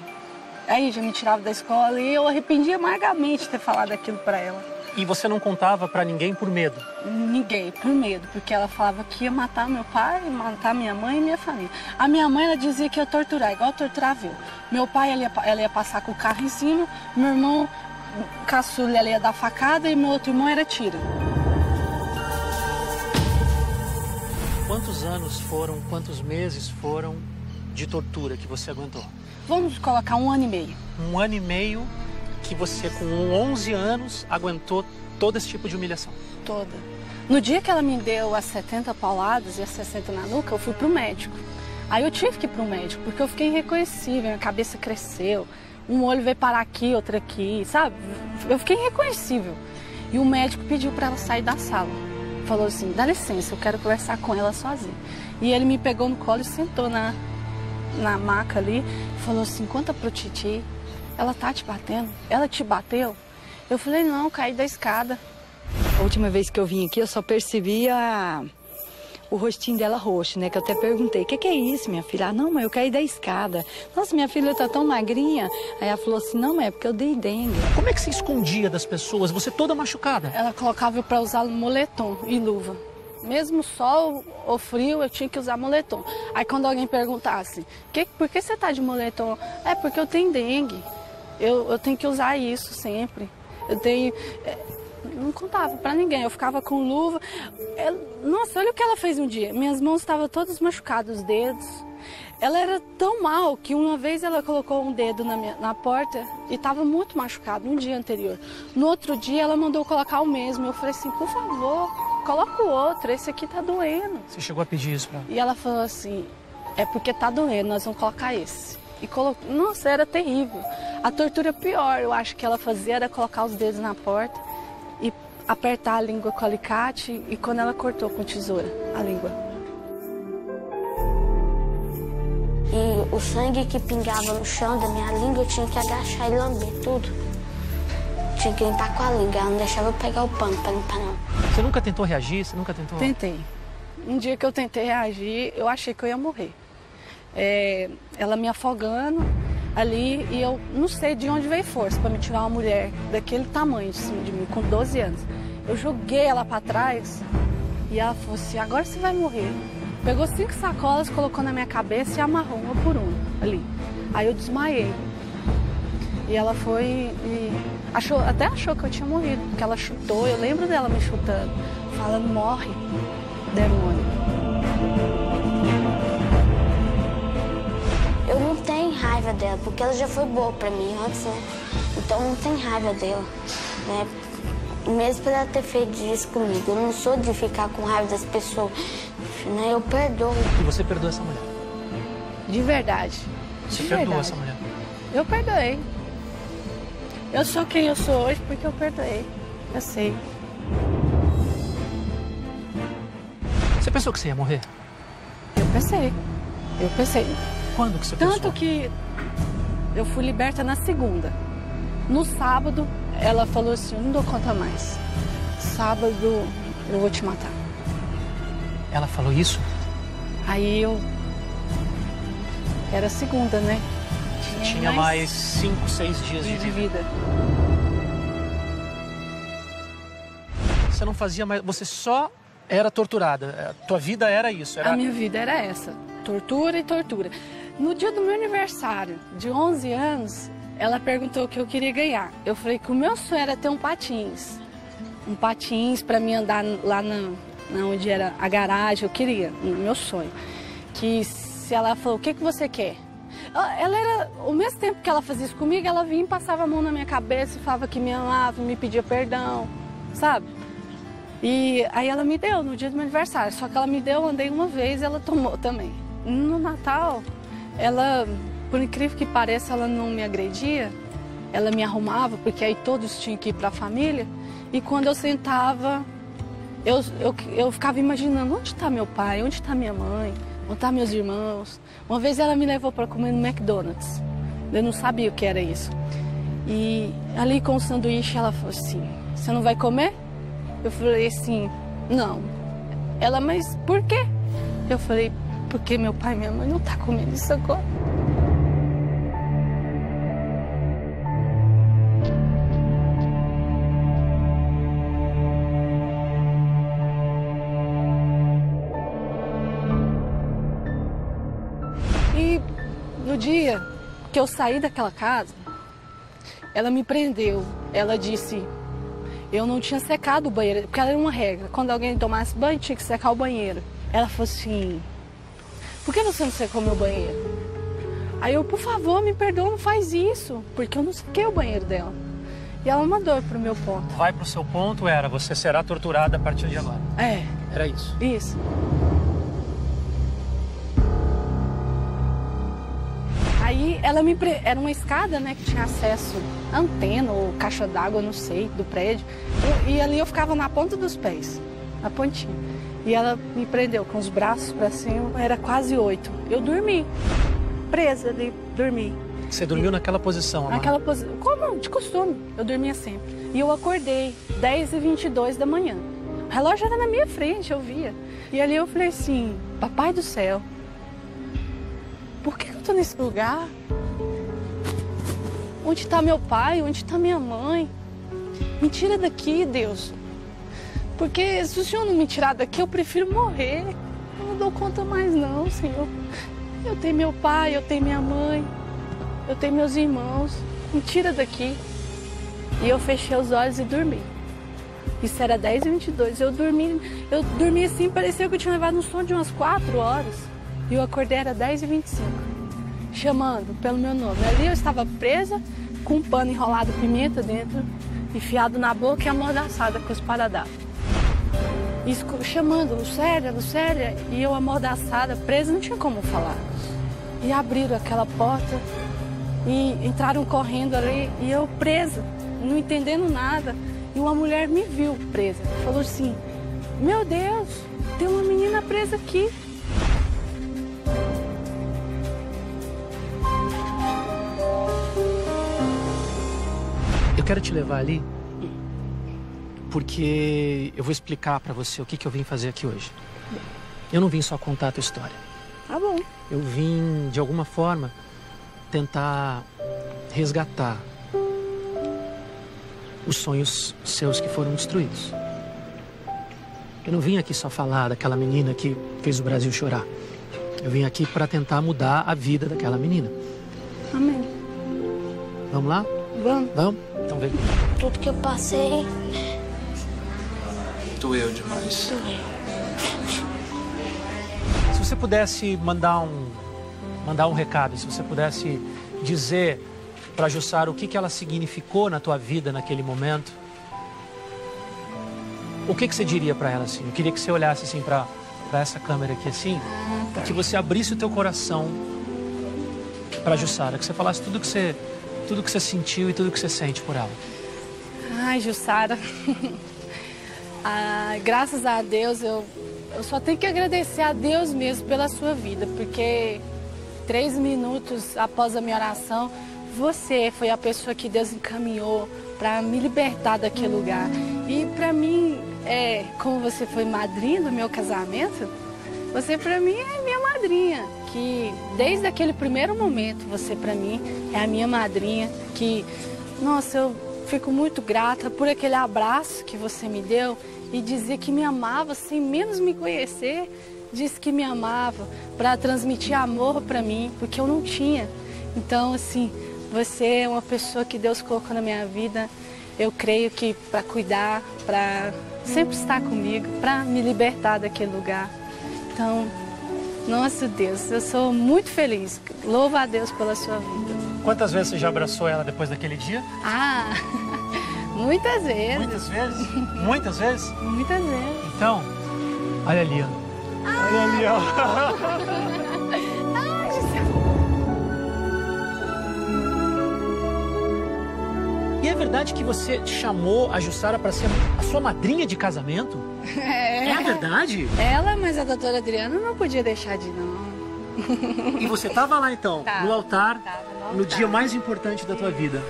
Aí já me tirava da escola e eu arrependia amargamente de ter falado aquilo para ela. E você não contava pra ninguém por medo? Ninguém, por medo, porque ela falava que ia matar meu pai, matar minha mãe e minha família. A minha mãe, ela dizia que ia torturar, igual torturava eu. Meu pai, ela ia passar com o carro em cima, meu irmão, caçula, ela ia dar facada e meu outro irmão era tiro. Quantos anos foram, quantos meses foram de tortura que você aguentou? Vamos colocar 1 ano e meio. 1 ano e meio... que você, com 11 anos, aguentou todo esse tipo de humilhação? Toda. No dia que ela me deu as 70 pauladas e as 60 na nuca, eu fui pro médico. Aí eu tive que ir pro médico, porque eu fiquei irreconhecível, minha cabeça cresceu, um olho veio parar aqui, outro aqui, sabe? Eu fiquei irreconhecível. E o médico pediu pra ela sair da sala. Falou assim, dá licença, eu quero conversar com ela sozinha. E ele me pegou no colo e sentou na maca ali, falou assim, conta pro Titi. Ela tá te batendo? Ela te bateu? Eu falei, não, caí da escada. A última vez que eu vim aqui, eu só percebi o rostinho dela roxo, né? Que eu até perguntei, o que é isso, minha filha? Ah, não, mãe, eu caí da escada. Nossa, minha filha tá tão magrinha. Aí ela falou assim, não, mãe, é porque eu dei dengue. Como é que você escondia das pessoas? Você toda machucada? Ela colocava pra usar moletom e luva. Mesmo sol ou frio, eu tinha que usar moletom. Aí quando alguém perguntasse, por que você tá de moletom? É porque eu tenho dengue. Eu tenho que usar isso sempre. Eu não contava pra ninguém, eu ficava com luva. Nossa, olha o que ela fez um dia. Minhas mãos estavam todas machucadas, os dedos. Ela era tão mal que uma vez ela colocou um dedo na porta e estava muito machucado no dia anterior. No outro dia ela mandou colocar o mesmo. Eu falei assim, por favor, coloca o outro, esse aqui tá doendo. Você chegou a pedir isso pra ela? E ela falou assim, é porque tá doendo, nós vamos colocar esse. E colocou. Nossa, era terrível. A tortura pior, eu acho, que ela fazia era colocar os dedos na porta e apertar a língua com o alicate, e quando ela cortou com tesoura a língua. E o sangue que pingava no chão da minha língua, eu tinha que agachar e lamber tudo. Tinha que limpar com a língua, ela não deixava eu pegar o pano pra limpar não. Você nunca tentou reagir? Você nunca tentou? Tentei. Um dia que eu tentei reagir, eu achei que eu ia morrer. Ela me afogando ali, e eu não sei de onde veio força para me tirar uma mulher daquele tamanho de cima de mim, com 12 anos. Eu joguei ela para trás e ela falou assim, agora você vai morrer. Pegou 5 sacolas, colocou na minha cabeça e amarrou uma por uma ali. Aí eu desmaiei. E ela foi e até achou que eu tinha morrido, porque ela chutou, eu lembro dela me chutando, falando, morre, demônio. Eu não tenho raiva dela, porque ela já foi boa pra mim antes, né? Então não tem raiva dela, né? Mesmo por ela ter feito isso comigo, eu não sou de ficar com raiva das pessoas, né? Eu perdoo. E você perdoa essa mulher? De verdade. Você perdoa essa mulher? Eu perdoei. Eu sou quem eu sou hoje porque eu perdoei. Eu sei. Você pensou que você ia morrer? Eu pensei. Eu pensei. Quando que você pensou? Tanto que eu fui liberta na segunda. No sábado, ela falou assim, eu não dou conta mais. Sábado, eu vou te matar. Ela falou isso? Aí eu... Era segunda, né? Tinha mais 5, 6 dias de vida. Você não fazia mais... Você só era torturada. A tua vida era isso. Era... A minha vida era essa. Tortura e tortura. No dia do meu aniversário, de 11 anos, ela perguntou o que eu queria ganhar. Eu falei que o meu sonho era ter um patins. Um patins para mim andar lá na onde era a garagem, eu queria, o meu sonho. Que se ela falou, o que você quer? Ela era, ao mesmo tempo que ela fazia isso comigo, ela vinha e passava a mão na minha cabeça, falava que me amava, me pedia perdão, sabe? E aí ela me deu no dia do meu aniversário, só que ela me deu, eu andei uma vez e ela tomou também. No Natal, ela, por incrível que pareça, ela não me agredia, ela me arrumava, porque aí todos tinham que ir para a família. E quando eu sentava, eu ficava imaginando, onde está meu pai, onde está minha mãe? montar meus irmãos. Uma vez ela me levou para comer no McDonald's. Eu não sabia o que era isso. E ali com o sanduíche ela falou assim, você não vai comer? Eu falei assim, não. Ela, mas por quê? Eu falei, porque meu pai e minha mãe não tá comendo isso agora. E no dia que eu saí daquela casa, ela me prendeu. Ela disse, eu não tinha secado o banheiro, porque era uma regra. Quando alguém tomasse banho, tinha que secar o banheiro. Ela falou assim, por que você não secou meu banheiro? Aí eu, por favor, me perdoa, não faz isso, porque eu não sequei o banheiro dela. E ela mandou pro meu ponto. Vai pro seu ponto, era, você será torturada a partir de agora. É. Era isso. Isso. Aí ela me... Era uma escada, né, que tinha acesso à antena ou caixa d'água, não sei, do prédio. E ali eu ficava na ponta dos pés, na pontinha. E ela me prendeu com os braços pra cima, era quase 8. Eu dormi, presa ali, dormi. Você dormiu naquela posição, amor? Naquela posição, como de costume, eu dormia sempre. E eu acordei, 10h22 da manhã. O relógio era na minha frente, eu via. E ali eu falei assim, papai do céu, por que eu tô nesse lugar? Onde tá meu pai? Onde tá minha mãe? Me tira daqui, Deus. Porque se o Senhor não me tirar daqui, eu prefiro morrer. Eu não dou conta mais não, Senhor. Eu tenho meu pai, eu tenho minha mãe, eu tenho meus irmãos. Me tira daqui. E eu fechei os olhos e dormi. Isso era 10h22. Eu dormi assim, parecia que eu tinha levado um sono de umas 4 horas. E eu acordei, era 10h25. Chamando pelo meu nome. Ali eu estava presa, com um pano enrolado, pimenta dentro, enfiado na boca e amordaçada com esparadrapo. Chamando, Lucélia, Lucélia, e eu amordaçada, presa, não tinha como falar. E abriram aquela porta e entraram correndo ali, e eu presa, não entendendo nada. E uma mulher me viu presa, falou assim, meu Deus, tem uma menina presa aqui. Eu quero te levar ali, porque eu vou explicar pra você o que eu vim fazer aqui hoje. Eu não vim só contar a tua história. Tá bom. Eu vim, de alguma forma, tentar resgatar os sonhos seus que foram destruídos. Eu não vim aqui só falar daquela menina que fez o Brasil chorar. Eu vim aqui pra tentar mudar a vida daquela menina. Amém. Vamos lá? Vamos. Vamos? Então vem. Tudo que eu passei... Doeu demais. Se você pudesse mandar um recado, se você pudesse dizer para Jussara o que ela significou na tua vida naquele momento, o que você diria para ela assim? Eu queria que você olhasse assim para essa câmera aqui assim, que você abrisse o teu coração para Jussara, que você falasse tudo que você sentiu e tudo que você sente por ela. Ai, Jussara. Ah, graças a Deus, eu só tenho que agradecer a Deus mesmo pela sua vida, porque 3 minutos após a minha oração, você foi a pessoa que Deus encaminhou para me libertar daquele lugar. E para mim, como você foi madrinha do meu casamento, você para mim é minha madrinha, que desde aquele primeiro momento, você para mim é a minha madrinha, que, nossa, eu... Fico muito grata por aquele abraço que você me deu e dizer que me amava sem menos me conhecer. Disse que me amava para transmitir amor para mim, porque eu não tinha. Então, assim, você é uma pessoa que Deus colocou na minha vida. Eu creio que para cuidar, para sempre estar comigo, para me libertar daquele lugar. Então, nosso Deus, eu sou muito feliz. Louvo a Deus pela sua vida. Quantas vezes você já abraçou ela depois daquele dia? Ah, muitas vezes. Muitas vezes? Muitas vezes? Muitas vezes. Então, olha ali, ó. Ah, olha ali, ó. Ai, Jesus. E é verdade que você chamou a Jussara para ser a sua madrinha de casamento? É. É a verdade? Ela, mas a doutora Adriana não podia deixar de ir, não. E você tava lá, então, tava, no altar, no dia mais importante da tua vida.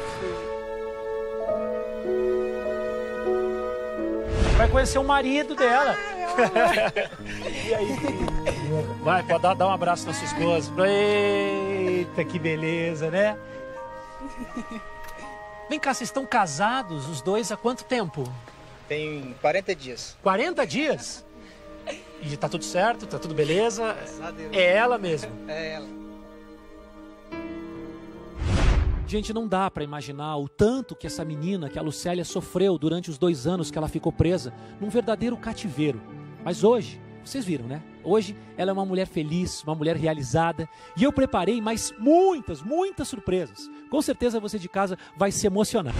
Vai conhecer o marido dela. E aí? Vai, pode dar um abraço na sua esposa. Eita, que beleza, né? Vem cá, vocês estão casados, os dois, há quanto tempo? Tem 40 dias. 40 dias? E tá tudo certo, tá tudo beleza? É ela mesmo? É ela. Gente, não dá pra imaginar o tanto que essa menina, que a Lucélia, sofreu durante os 2 anos que ela ficou presa, num verdadeiro cativeiro. Mas hoje, vocês viram, né? Hoje ela é uma mulher feliz, uma mulher realizada. E eu preparei mais muitas, muitas surpresas. Com certeza você de casa vai se emocionar.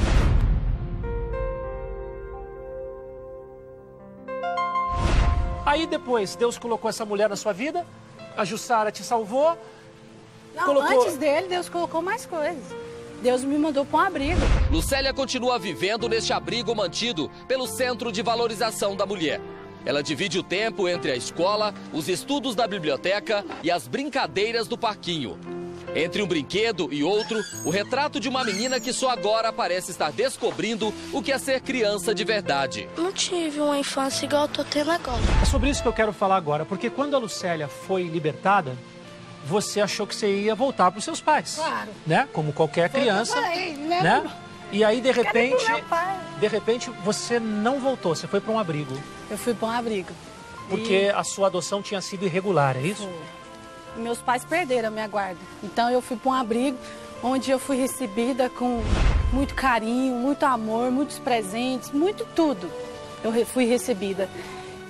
Aí depois, Deus colocou essa mulher na sua vida, a Jussara te salvou. Não, colocou... antes dele, Deus colocou mais coisas. Deus me mandou para um abrigo. Lucélia continua vivendo neste abrigo mantido pelo Centro de Valorização da Mulher. Ela divide o tempo entre a escola, os estudos da biblioteca e as brincadeiras do parquinho. Entre um brinquedo e outro, o retrato de uma menina que só agora parece estar descobrindo o que é ser criança de verdade. Não tive uma infância igual eu tô tendo agora. É sobre isso que eu quero falar agora, porque quando a Lucélia foi libertada, você achou que você ia voltar para os seus pais. Claro. Né? Como qualquer criança. Mãe, né? E aí, de repente, você não voltou, você foi para um abrigo. Eu fui para um abrigo. Porque a sua adoção tinha sido irregular, é isso? Foi. Meus pais perderam a minha guarda, então eu fui para um abrigo onde eu fui recebida com muito carinho, muito amor, muitos presentes, muito tudo. Eu fui recebida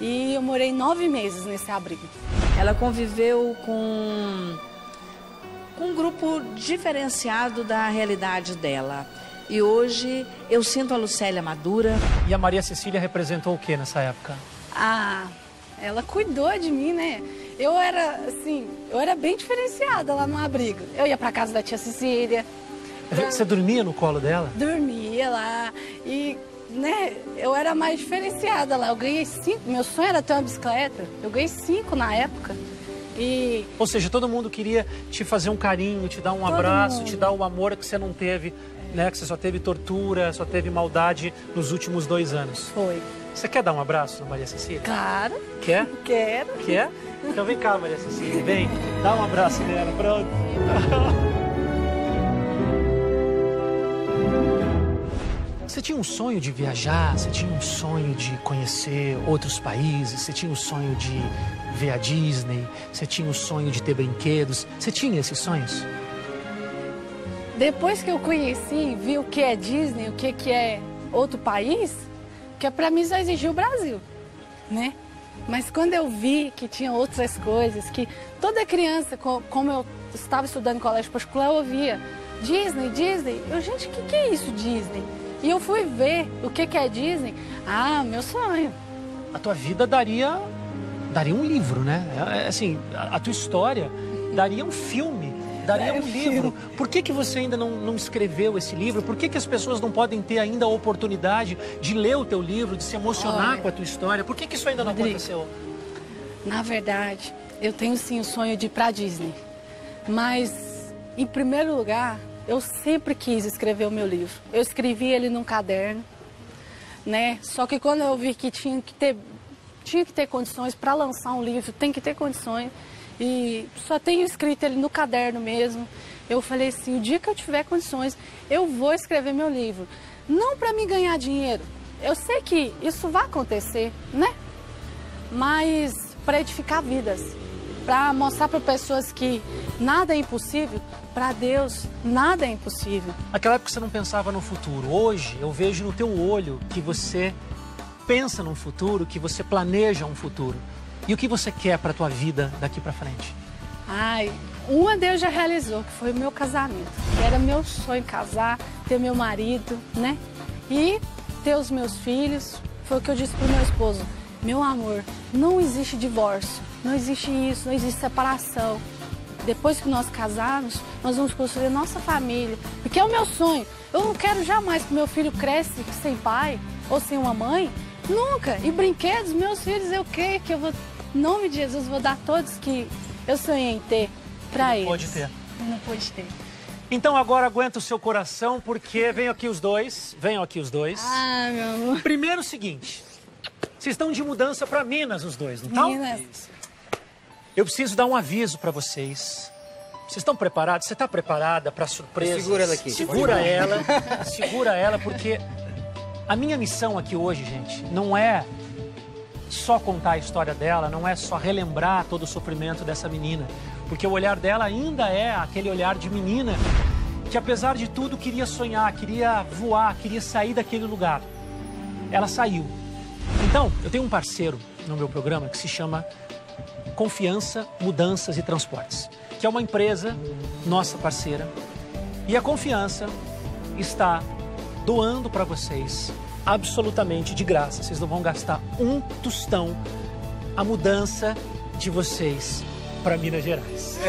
e eu morei 9 meses nesse abrigo. Ela conviveu com um grupo diferenciado da realidade dela. E hoje eu sinto a Lucélia madura. E a Maria Cecília representou o que nessa época? Ah, ela cuidou de mim, né? Eu era bem diferenciada lá no abrigo. Eu ia pra casa da tia Cecília. Você dormia no colo dela? Dormia lá. E, né, eu era mais diferenciada lá. Eu ganhei 5. Meu sonho era ter uma bicicleta. Eu ganhei 5 na época. E... ou seja, todo mundo queria te fazer um carinho, te dar um abraço, te dar o amor que você não teve, né? Que você só teve tortura, só teve maldade nos últimos 2 anos. Foi. Você quer dar um abraço na Maria Cecília? Claro. Quer? Quero. Quer? Então vem cá, Maria Cecília, vem, dá um abraço nela, pronto. Você tinha um sonho de viajar, você tinha um sonho de conhecer outros países, você tinha um sonho de ver a Disney, você tinha um sonho de ter brinquedos, você tinha esses sonhos? Depois que eu conheci, vi o que é Disney, o que é outro país, que pra mim só exigiu o Brasil, né? Mas quando eu vi que tinha outras coisas, que toda criança, como eu estava estudando em colégio particular, eu ouvia Disney, Disney. Eu, gente, o que é isso, Disney? E eu fui ver o que é Disney. Ah, meu sonho. A tua vida daria um livro, né? Assim, a tua história daria um filme, daria um livro. Por que você ainda não escreveu esse livro? Por que as pessoas não podem ter ainda a oportunidade de ler o teu livro, de se emocionar com a tua história? Por que isso ainda não aconteceu? Na verdade, eu tenho sim o sonho de ir pra Disney. Mas, em primeiro lugar, eu sempre quis escrever o meu livro. Eu escrevi ele num caderno, né? Só que quando eu vi que tinha que ter condições para lançar um livro, tem que ter condições... e só tenho escrito ele no caderno mesmo. Eu falei assim, o dia que eu tiver condições, eu vou escrever meu livro. Não para me ganhar dinheiro. Eu sei que isso vai acontecer, né? Mas para edificar vidas. Para mostrar para pessoas que nada é impossível. Para Deus, nada é impossível. Naquela época você não pensava no futuro. Hoje eu vejo no teu olho que você pensa num futuro, que você planeja um futuro. E o que você quer para a tua vida daqui para frente? Ai, uma Deus já realizou, que foi o meu casamento. Era meu sonho casar, ter meu marido, né? E ter os meus filhos. Foi o que eu disse pro meu esposo. Meu amor, não existe divórcio, não existe isso, não existe separação. depois que nós casarmos, nós vamos construir a nossa família, porque é o meu sonho. Eu não quero jamais que meu filho cresça sem pai ou sem uma mãe, nunca. E brinquedos, meus filhos, eu creio que eu vou, em nome de Jesus, vou dar todos que eu sonhei em ter para eles. Pode ter. Não pode ter. Então agora aguenta o seu coração, porque venham aqui os dois, venham aqui os dois. Ah, meu amor. Primeiro o seguinte, vocês estão de mudança para Minas os dois, não estão? Minas. Eu preciso dar um aviso para vocês. Vocês estão preparados? Você está preparada para a surpresa? Segura ela aqui. Segura ela, segura ela, porque a minha missão aqui hoje, gente, não é só contar a história dela, não é só relembrar todo o sofrimento dessa menina, porque o olhar dela ainda é aquele olhar de menina que, apesar de tudo, queria sonhar, queria voar, queria sair daquele lugar. Ela saiu. Então, eu tenho um parceiro no meu programa que se chama Confiança Mudanças e Transportes, que é uma empresa nossa parceira, e a Confiança está doando para vocês absolutamente de graça. Vocês não vão gastar um tostão a mudança de vocês para Minas Gerais.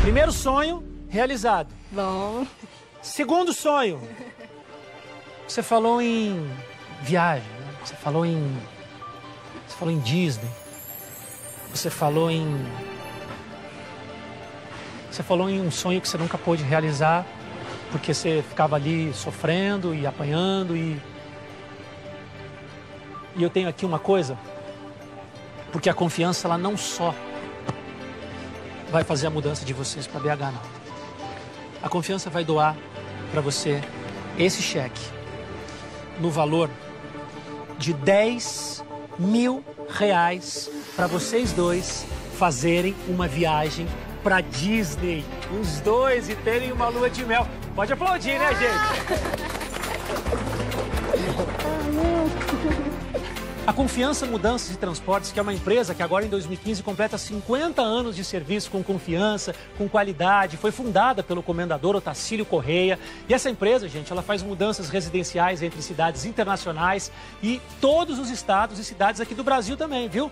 Primeiro sonho realizado. Bom. Segundo sonho. Você falou em viagem, né? Você falou em Disney. Você falou em um sonho que você nunca pôde realizar, porque você ficava ali sofrendo e apanhando e... eu tenho aqui uma coisa, porque a Confiança, ela não só vai fazer a mudança de vocês para BH, não. A Confiança vai doar para você esse cheque no valor de 10 mil reais para vocês dois fazerem uma viagem pra Disney, os dois, e terem uma lua de mel. Pode aplaudir, né, gente? A Confiança Mudanças e Transportes, que é uma empresa que agora em 2015 completa 50 anos de serviço com confiança, com qualidade, foi fundada pelo comendador Otacílio Correia. E essa empresa, gente, ela faz mudanças residenciais entre cidades internacionais e todos os estados e cidades aqui do Brasil também, viu?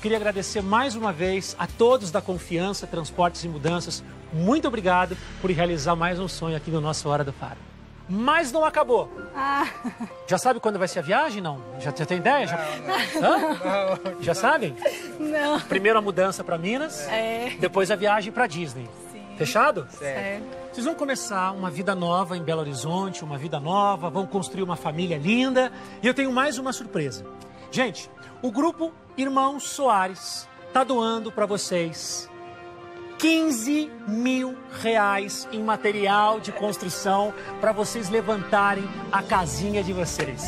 Queria agradecer mais uma vez a todos da Confiança, Transportes e Mudanças. Muito obrigado por realizar mais um sonho aqui no nosso Hora do Faro. Mas não acabou. Ah. Já sabe quando vai ser a viagem, não? Já tem ideia? Não. Já sabem? Não. Primeiro a mudança para Minas, depois a viagem para Disney. Sim. Fechado? Certo. Vocês vão começar uma vida nova em Belo Horizonte, uma vida nova, vão construir uma família linda. E eu tenho mais uma surpresa. Gente, o grupo Irmãos Soares está doando para vocês 15 mil reais em material de construção para vocês levantarem a casinha de vocês.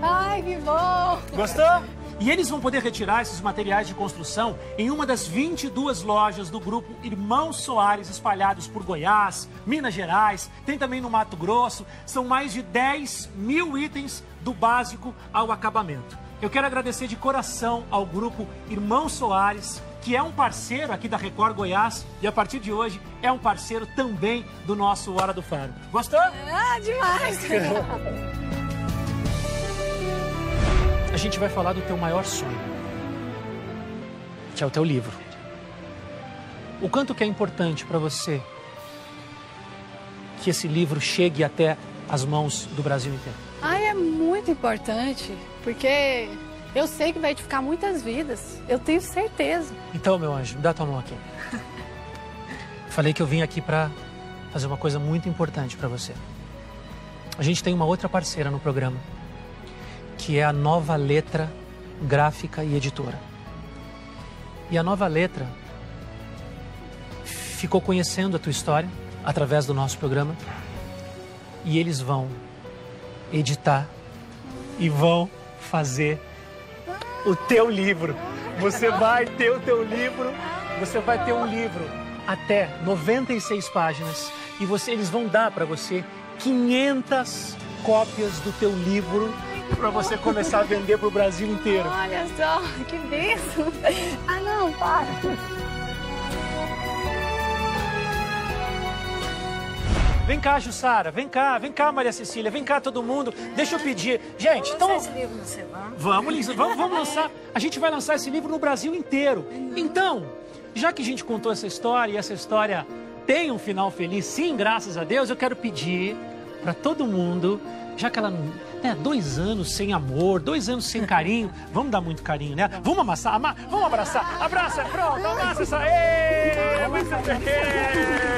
Ai, que bom! Gostou? E eles vão poder retirar esses materiais de construção em uma das 22 lojas do grupo Irmãos Soares, espalhados por Goiás, Minas Gerais, tem também no Mato Grosso. São mais de 10 mil itens do básico ao acabamento. Eu quero agradecer de coração ao grupo Irmãos Soares, que é um parceiro aqui da Record Goiás e, a partir de hoje, é um parceiro também do nosso Hora do Faro. Gostou? Ah, demais! A gente vai falar do teu maior sonho, que é o teu livro. O quanto que é importante para você que esse livro chegue até as mãos do Brasil inteiro? Ah, é muito importante, porque eu sei que vai edificar muitas vidas, eu tenho certeza. Então, meu anjo, me dá tua mão aqui. Falei que eu vim aqui para fazer uma coisa muito importante para você. A gente tem uma outra parceira no programa, que é a Nova Letra Gráfica e Editora. E a Nova Letra ficou conhecendo a tua história através do nosso programa, e eles vão editar e vão fazer o teu livro. Você vai ter o teu livro, você vai ter um livro até 96 páginas, e eles vão dar para você 500 cópias do teu livro para você começar a vender pro Brasil inteiro. Olha só, que bênção. Ah, não, para. Vem cá, Jussara, vem cá, Maria Cecília, vem cá todo mundo. Deixa eu pedir. Gente, então... Vamos lançar esse livro no celular. Vamos lançar. A gente vai lançar esse livro no Brasil inteiro. Então, já que a gente contou essa história e essa história tem um final feliz, sim, graças a Deus, eu quero pedir para todo mundo, já que ela não... Né, 2 anos sem amor, 2 anos sem carinho. Vamos dar muito carinho, né? Vamos amassar, vamos abraçar. Abraça, pronto, amassa essa. Ê, vai ser